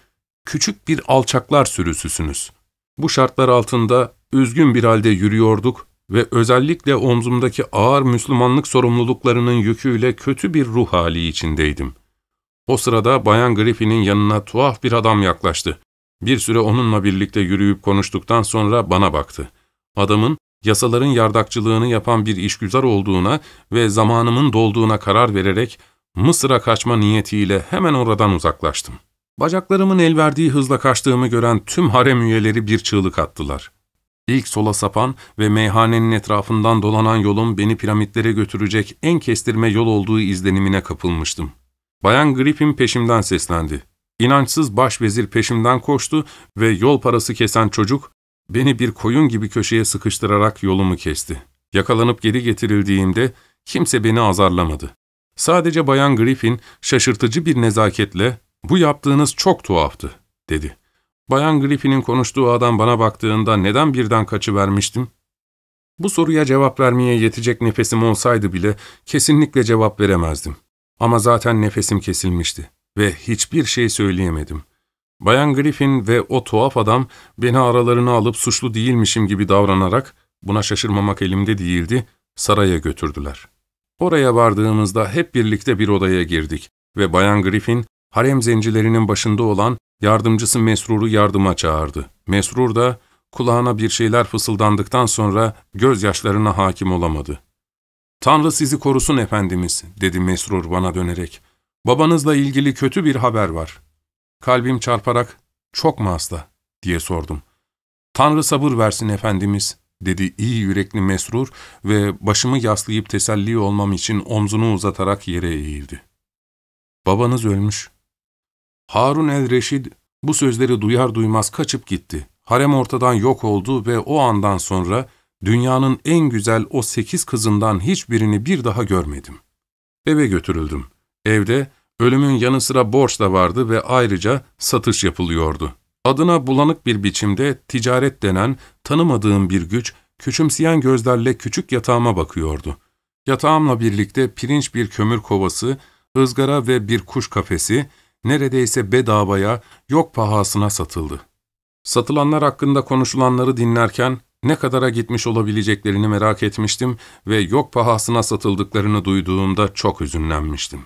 küçük bir alçaklar sürüsüsünüz. Bu şartlar altında üzgün bir halde yürüyorduk ve özellikle omzumdaki ağır Müslümanlık sorumluluklarının yüküyle kötü bir ruh hali içindeydim. O sırada Bayan Griffin'in yanına tuhaf bir adam yaklaştı. Bir süre onunla birlikte yürüyüp konuştuktan sonra bana baktı. Adamın yasaların yardakçılığını yapan bir işgüzar olduğuna ve zamanımın dolduğuna karar vererek Mısır'a kaçma niyetiyle hemen oradan uzaklaştım. Bacaklarımın el verdiği hızla kaçtığımı gören tüm harem üyeleri bir çığlık attılar. İlk sola sapan ve meyhanenin etrafından dolanan yolun beni piramitlere götürecek en kestirme yol olduğu izlenimine kapılmıştım. Bayan Griffin peşimden seslendi. İnançsız başvezir peşimden koştu ve yol parası kesen çocuk beni bir koyun gibi köşeye sıkıştırarak yolumu kesti. Yakalanıp geri getirildiğimde kimse beni azarlamadı. Sadece Bayan Griffin şaşırtıcı bir nezaketle "Bu yaptığınız çok tuhaftı," dedi. Bayan Griffin'in konuştuğu adam bana baktığında neden birden kaçıvermiştim? Bu soruya cevap vermeye yetecek nefesim olsaydı bile kesinlikle cevap veremezdim. Ama zaten nefesim kesilmişti ve hiçbir şey söyleyemedim. Bayan Griffin ve o tuhaf adam beni aralarına alıp suçlu değilmişim gibi davranarak, buna şaşırmamak elimde değildi, saraya götürdüler. Oraya vardığımızda hep birlikte bir odaya girdik ve Bayan Griffin, harem zencilerinin başında olan yardımcısı Mesrur'u yardıma çağırdı. Mesrur da kulağına bir şeyler fısıldandıktan sonra gözyaşlarına hakim olamadı. ''Tanrı sizi korusun efendimiz'' dedi Mesrur bana dönerek. ''Babanızla ilgili kötü bir haber var.'' Kalbim çarparak ''Çok mu hasta?'' diye sordum. ''Tanrı sabır versin efendimiz'' dedi iyi yürekli Mesrur ve başımı yaslayıp teselli olmam için omzunu uzatarak yere eğildi. ''Babanız ölmüş.'' Harun el-Reşid bu sözleri duyar duymaz kaçıp gitti. Harem ortadan yok oldu ve o andan sonra dünyanın en güzel o 8 kızından hiçbirini bir daha görmedim. Eve götürüldüm. Evde ölümün yanı sıra borç da vardı ve ayrıca satış yapılıyordu. Adına bulanık bir biçimde ticaret denen tanımadığım bir güç küçümseyen gözlerle küçük yatağıma bakıyordu. Yatağımla birlikte pirinç bir kömür kovası, ızgara ve bir kuş kafesi neredeyse bedavaya, yok pahasına satıldı. Satılanlar hakkında konuşulanları dinlerken ne kadara gitmiş olabileceklerini merak etmiştim ve yok pahasına satıldıklarını duyduğumda çok üzünlenmiştim.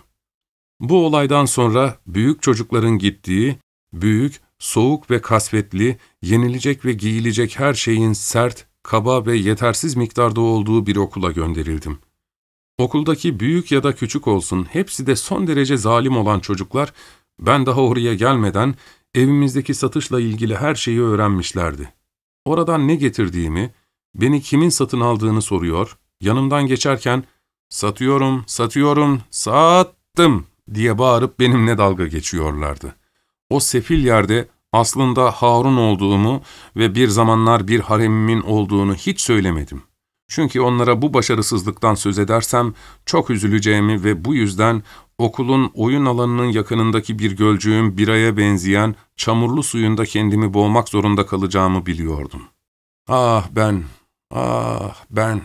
Bu olaydan sonra büyük çocukların gittiği, büyük, soğuk ve kasvetli, yenilecek ve giyilecek her şeyin sert, kaba ve yetersiz miktarda olduğu bir okula gönderildim. Okuldaki büyük ya da küçük olsun hepsi de son derece zalim olan çocuklar, ben daha oraya gelmeden evimizdeki satışla ilgili her şeyi öğrenmişlerdi. Oradan ne getirdiğimi, beni kimin satın aldığını soruyor, yanımdan geçerken ''Satıyorum, satıyorum, sattım'' diye bağırıp benimle dalga geçiyorlardı. O sefil yerde aslında Harun olduğumu ve bir zamanlar bir haremimin olduğunu hiç söylemedim. Çünkü onlara bu başarısızlıktan söz edersem çok üzüleceğimi ve bu yüzden okulun oyun alanının yakınındaki bir gölcüğün biraya benzeyen çamurlu suyunda kendimi boğmak zorunda kalacağımı biliyordum. Ah ben, ah ben.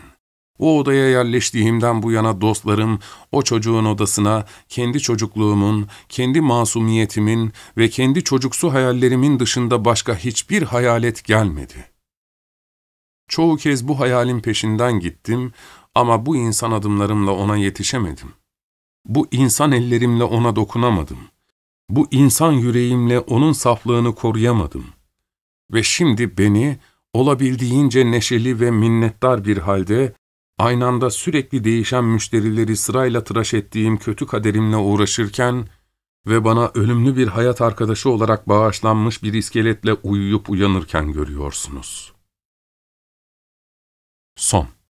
O odaya yerleştiğimden bu yana dostlarım o çocuğun odasına kendi çocukluğumun, kendi masumiyetimin ve kendi çocuksu hayallerimin dışında başka hiçbir hayalet gelmedi. Çoğu kez bu hayalin peşinden gittim ama bu insan adımlarımla ona yetişemedim. Bu insan ellerimle ona dokunamadım. Bu insan yüreğimle onun saflığını koruyamadım. Ve şimdi beni olabildiğince neşeli ve minnettar bir halde, aynı anda sürekli değişen müşterileri sırayla tıraş ettiğim kötü kaderimle uğraşırken ve bana ölümlü bir hayat arkadaşı olarak bağışlanmış bir iskeletle uyuyup uyanırken görüyorsunuz. Son.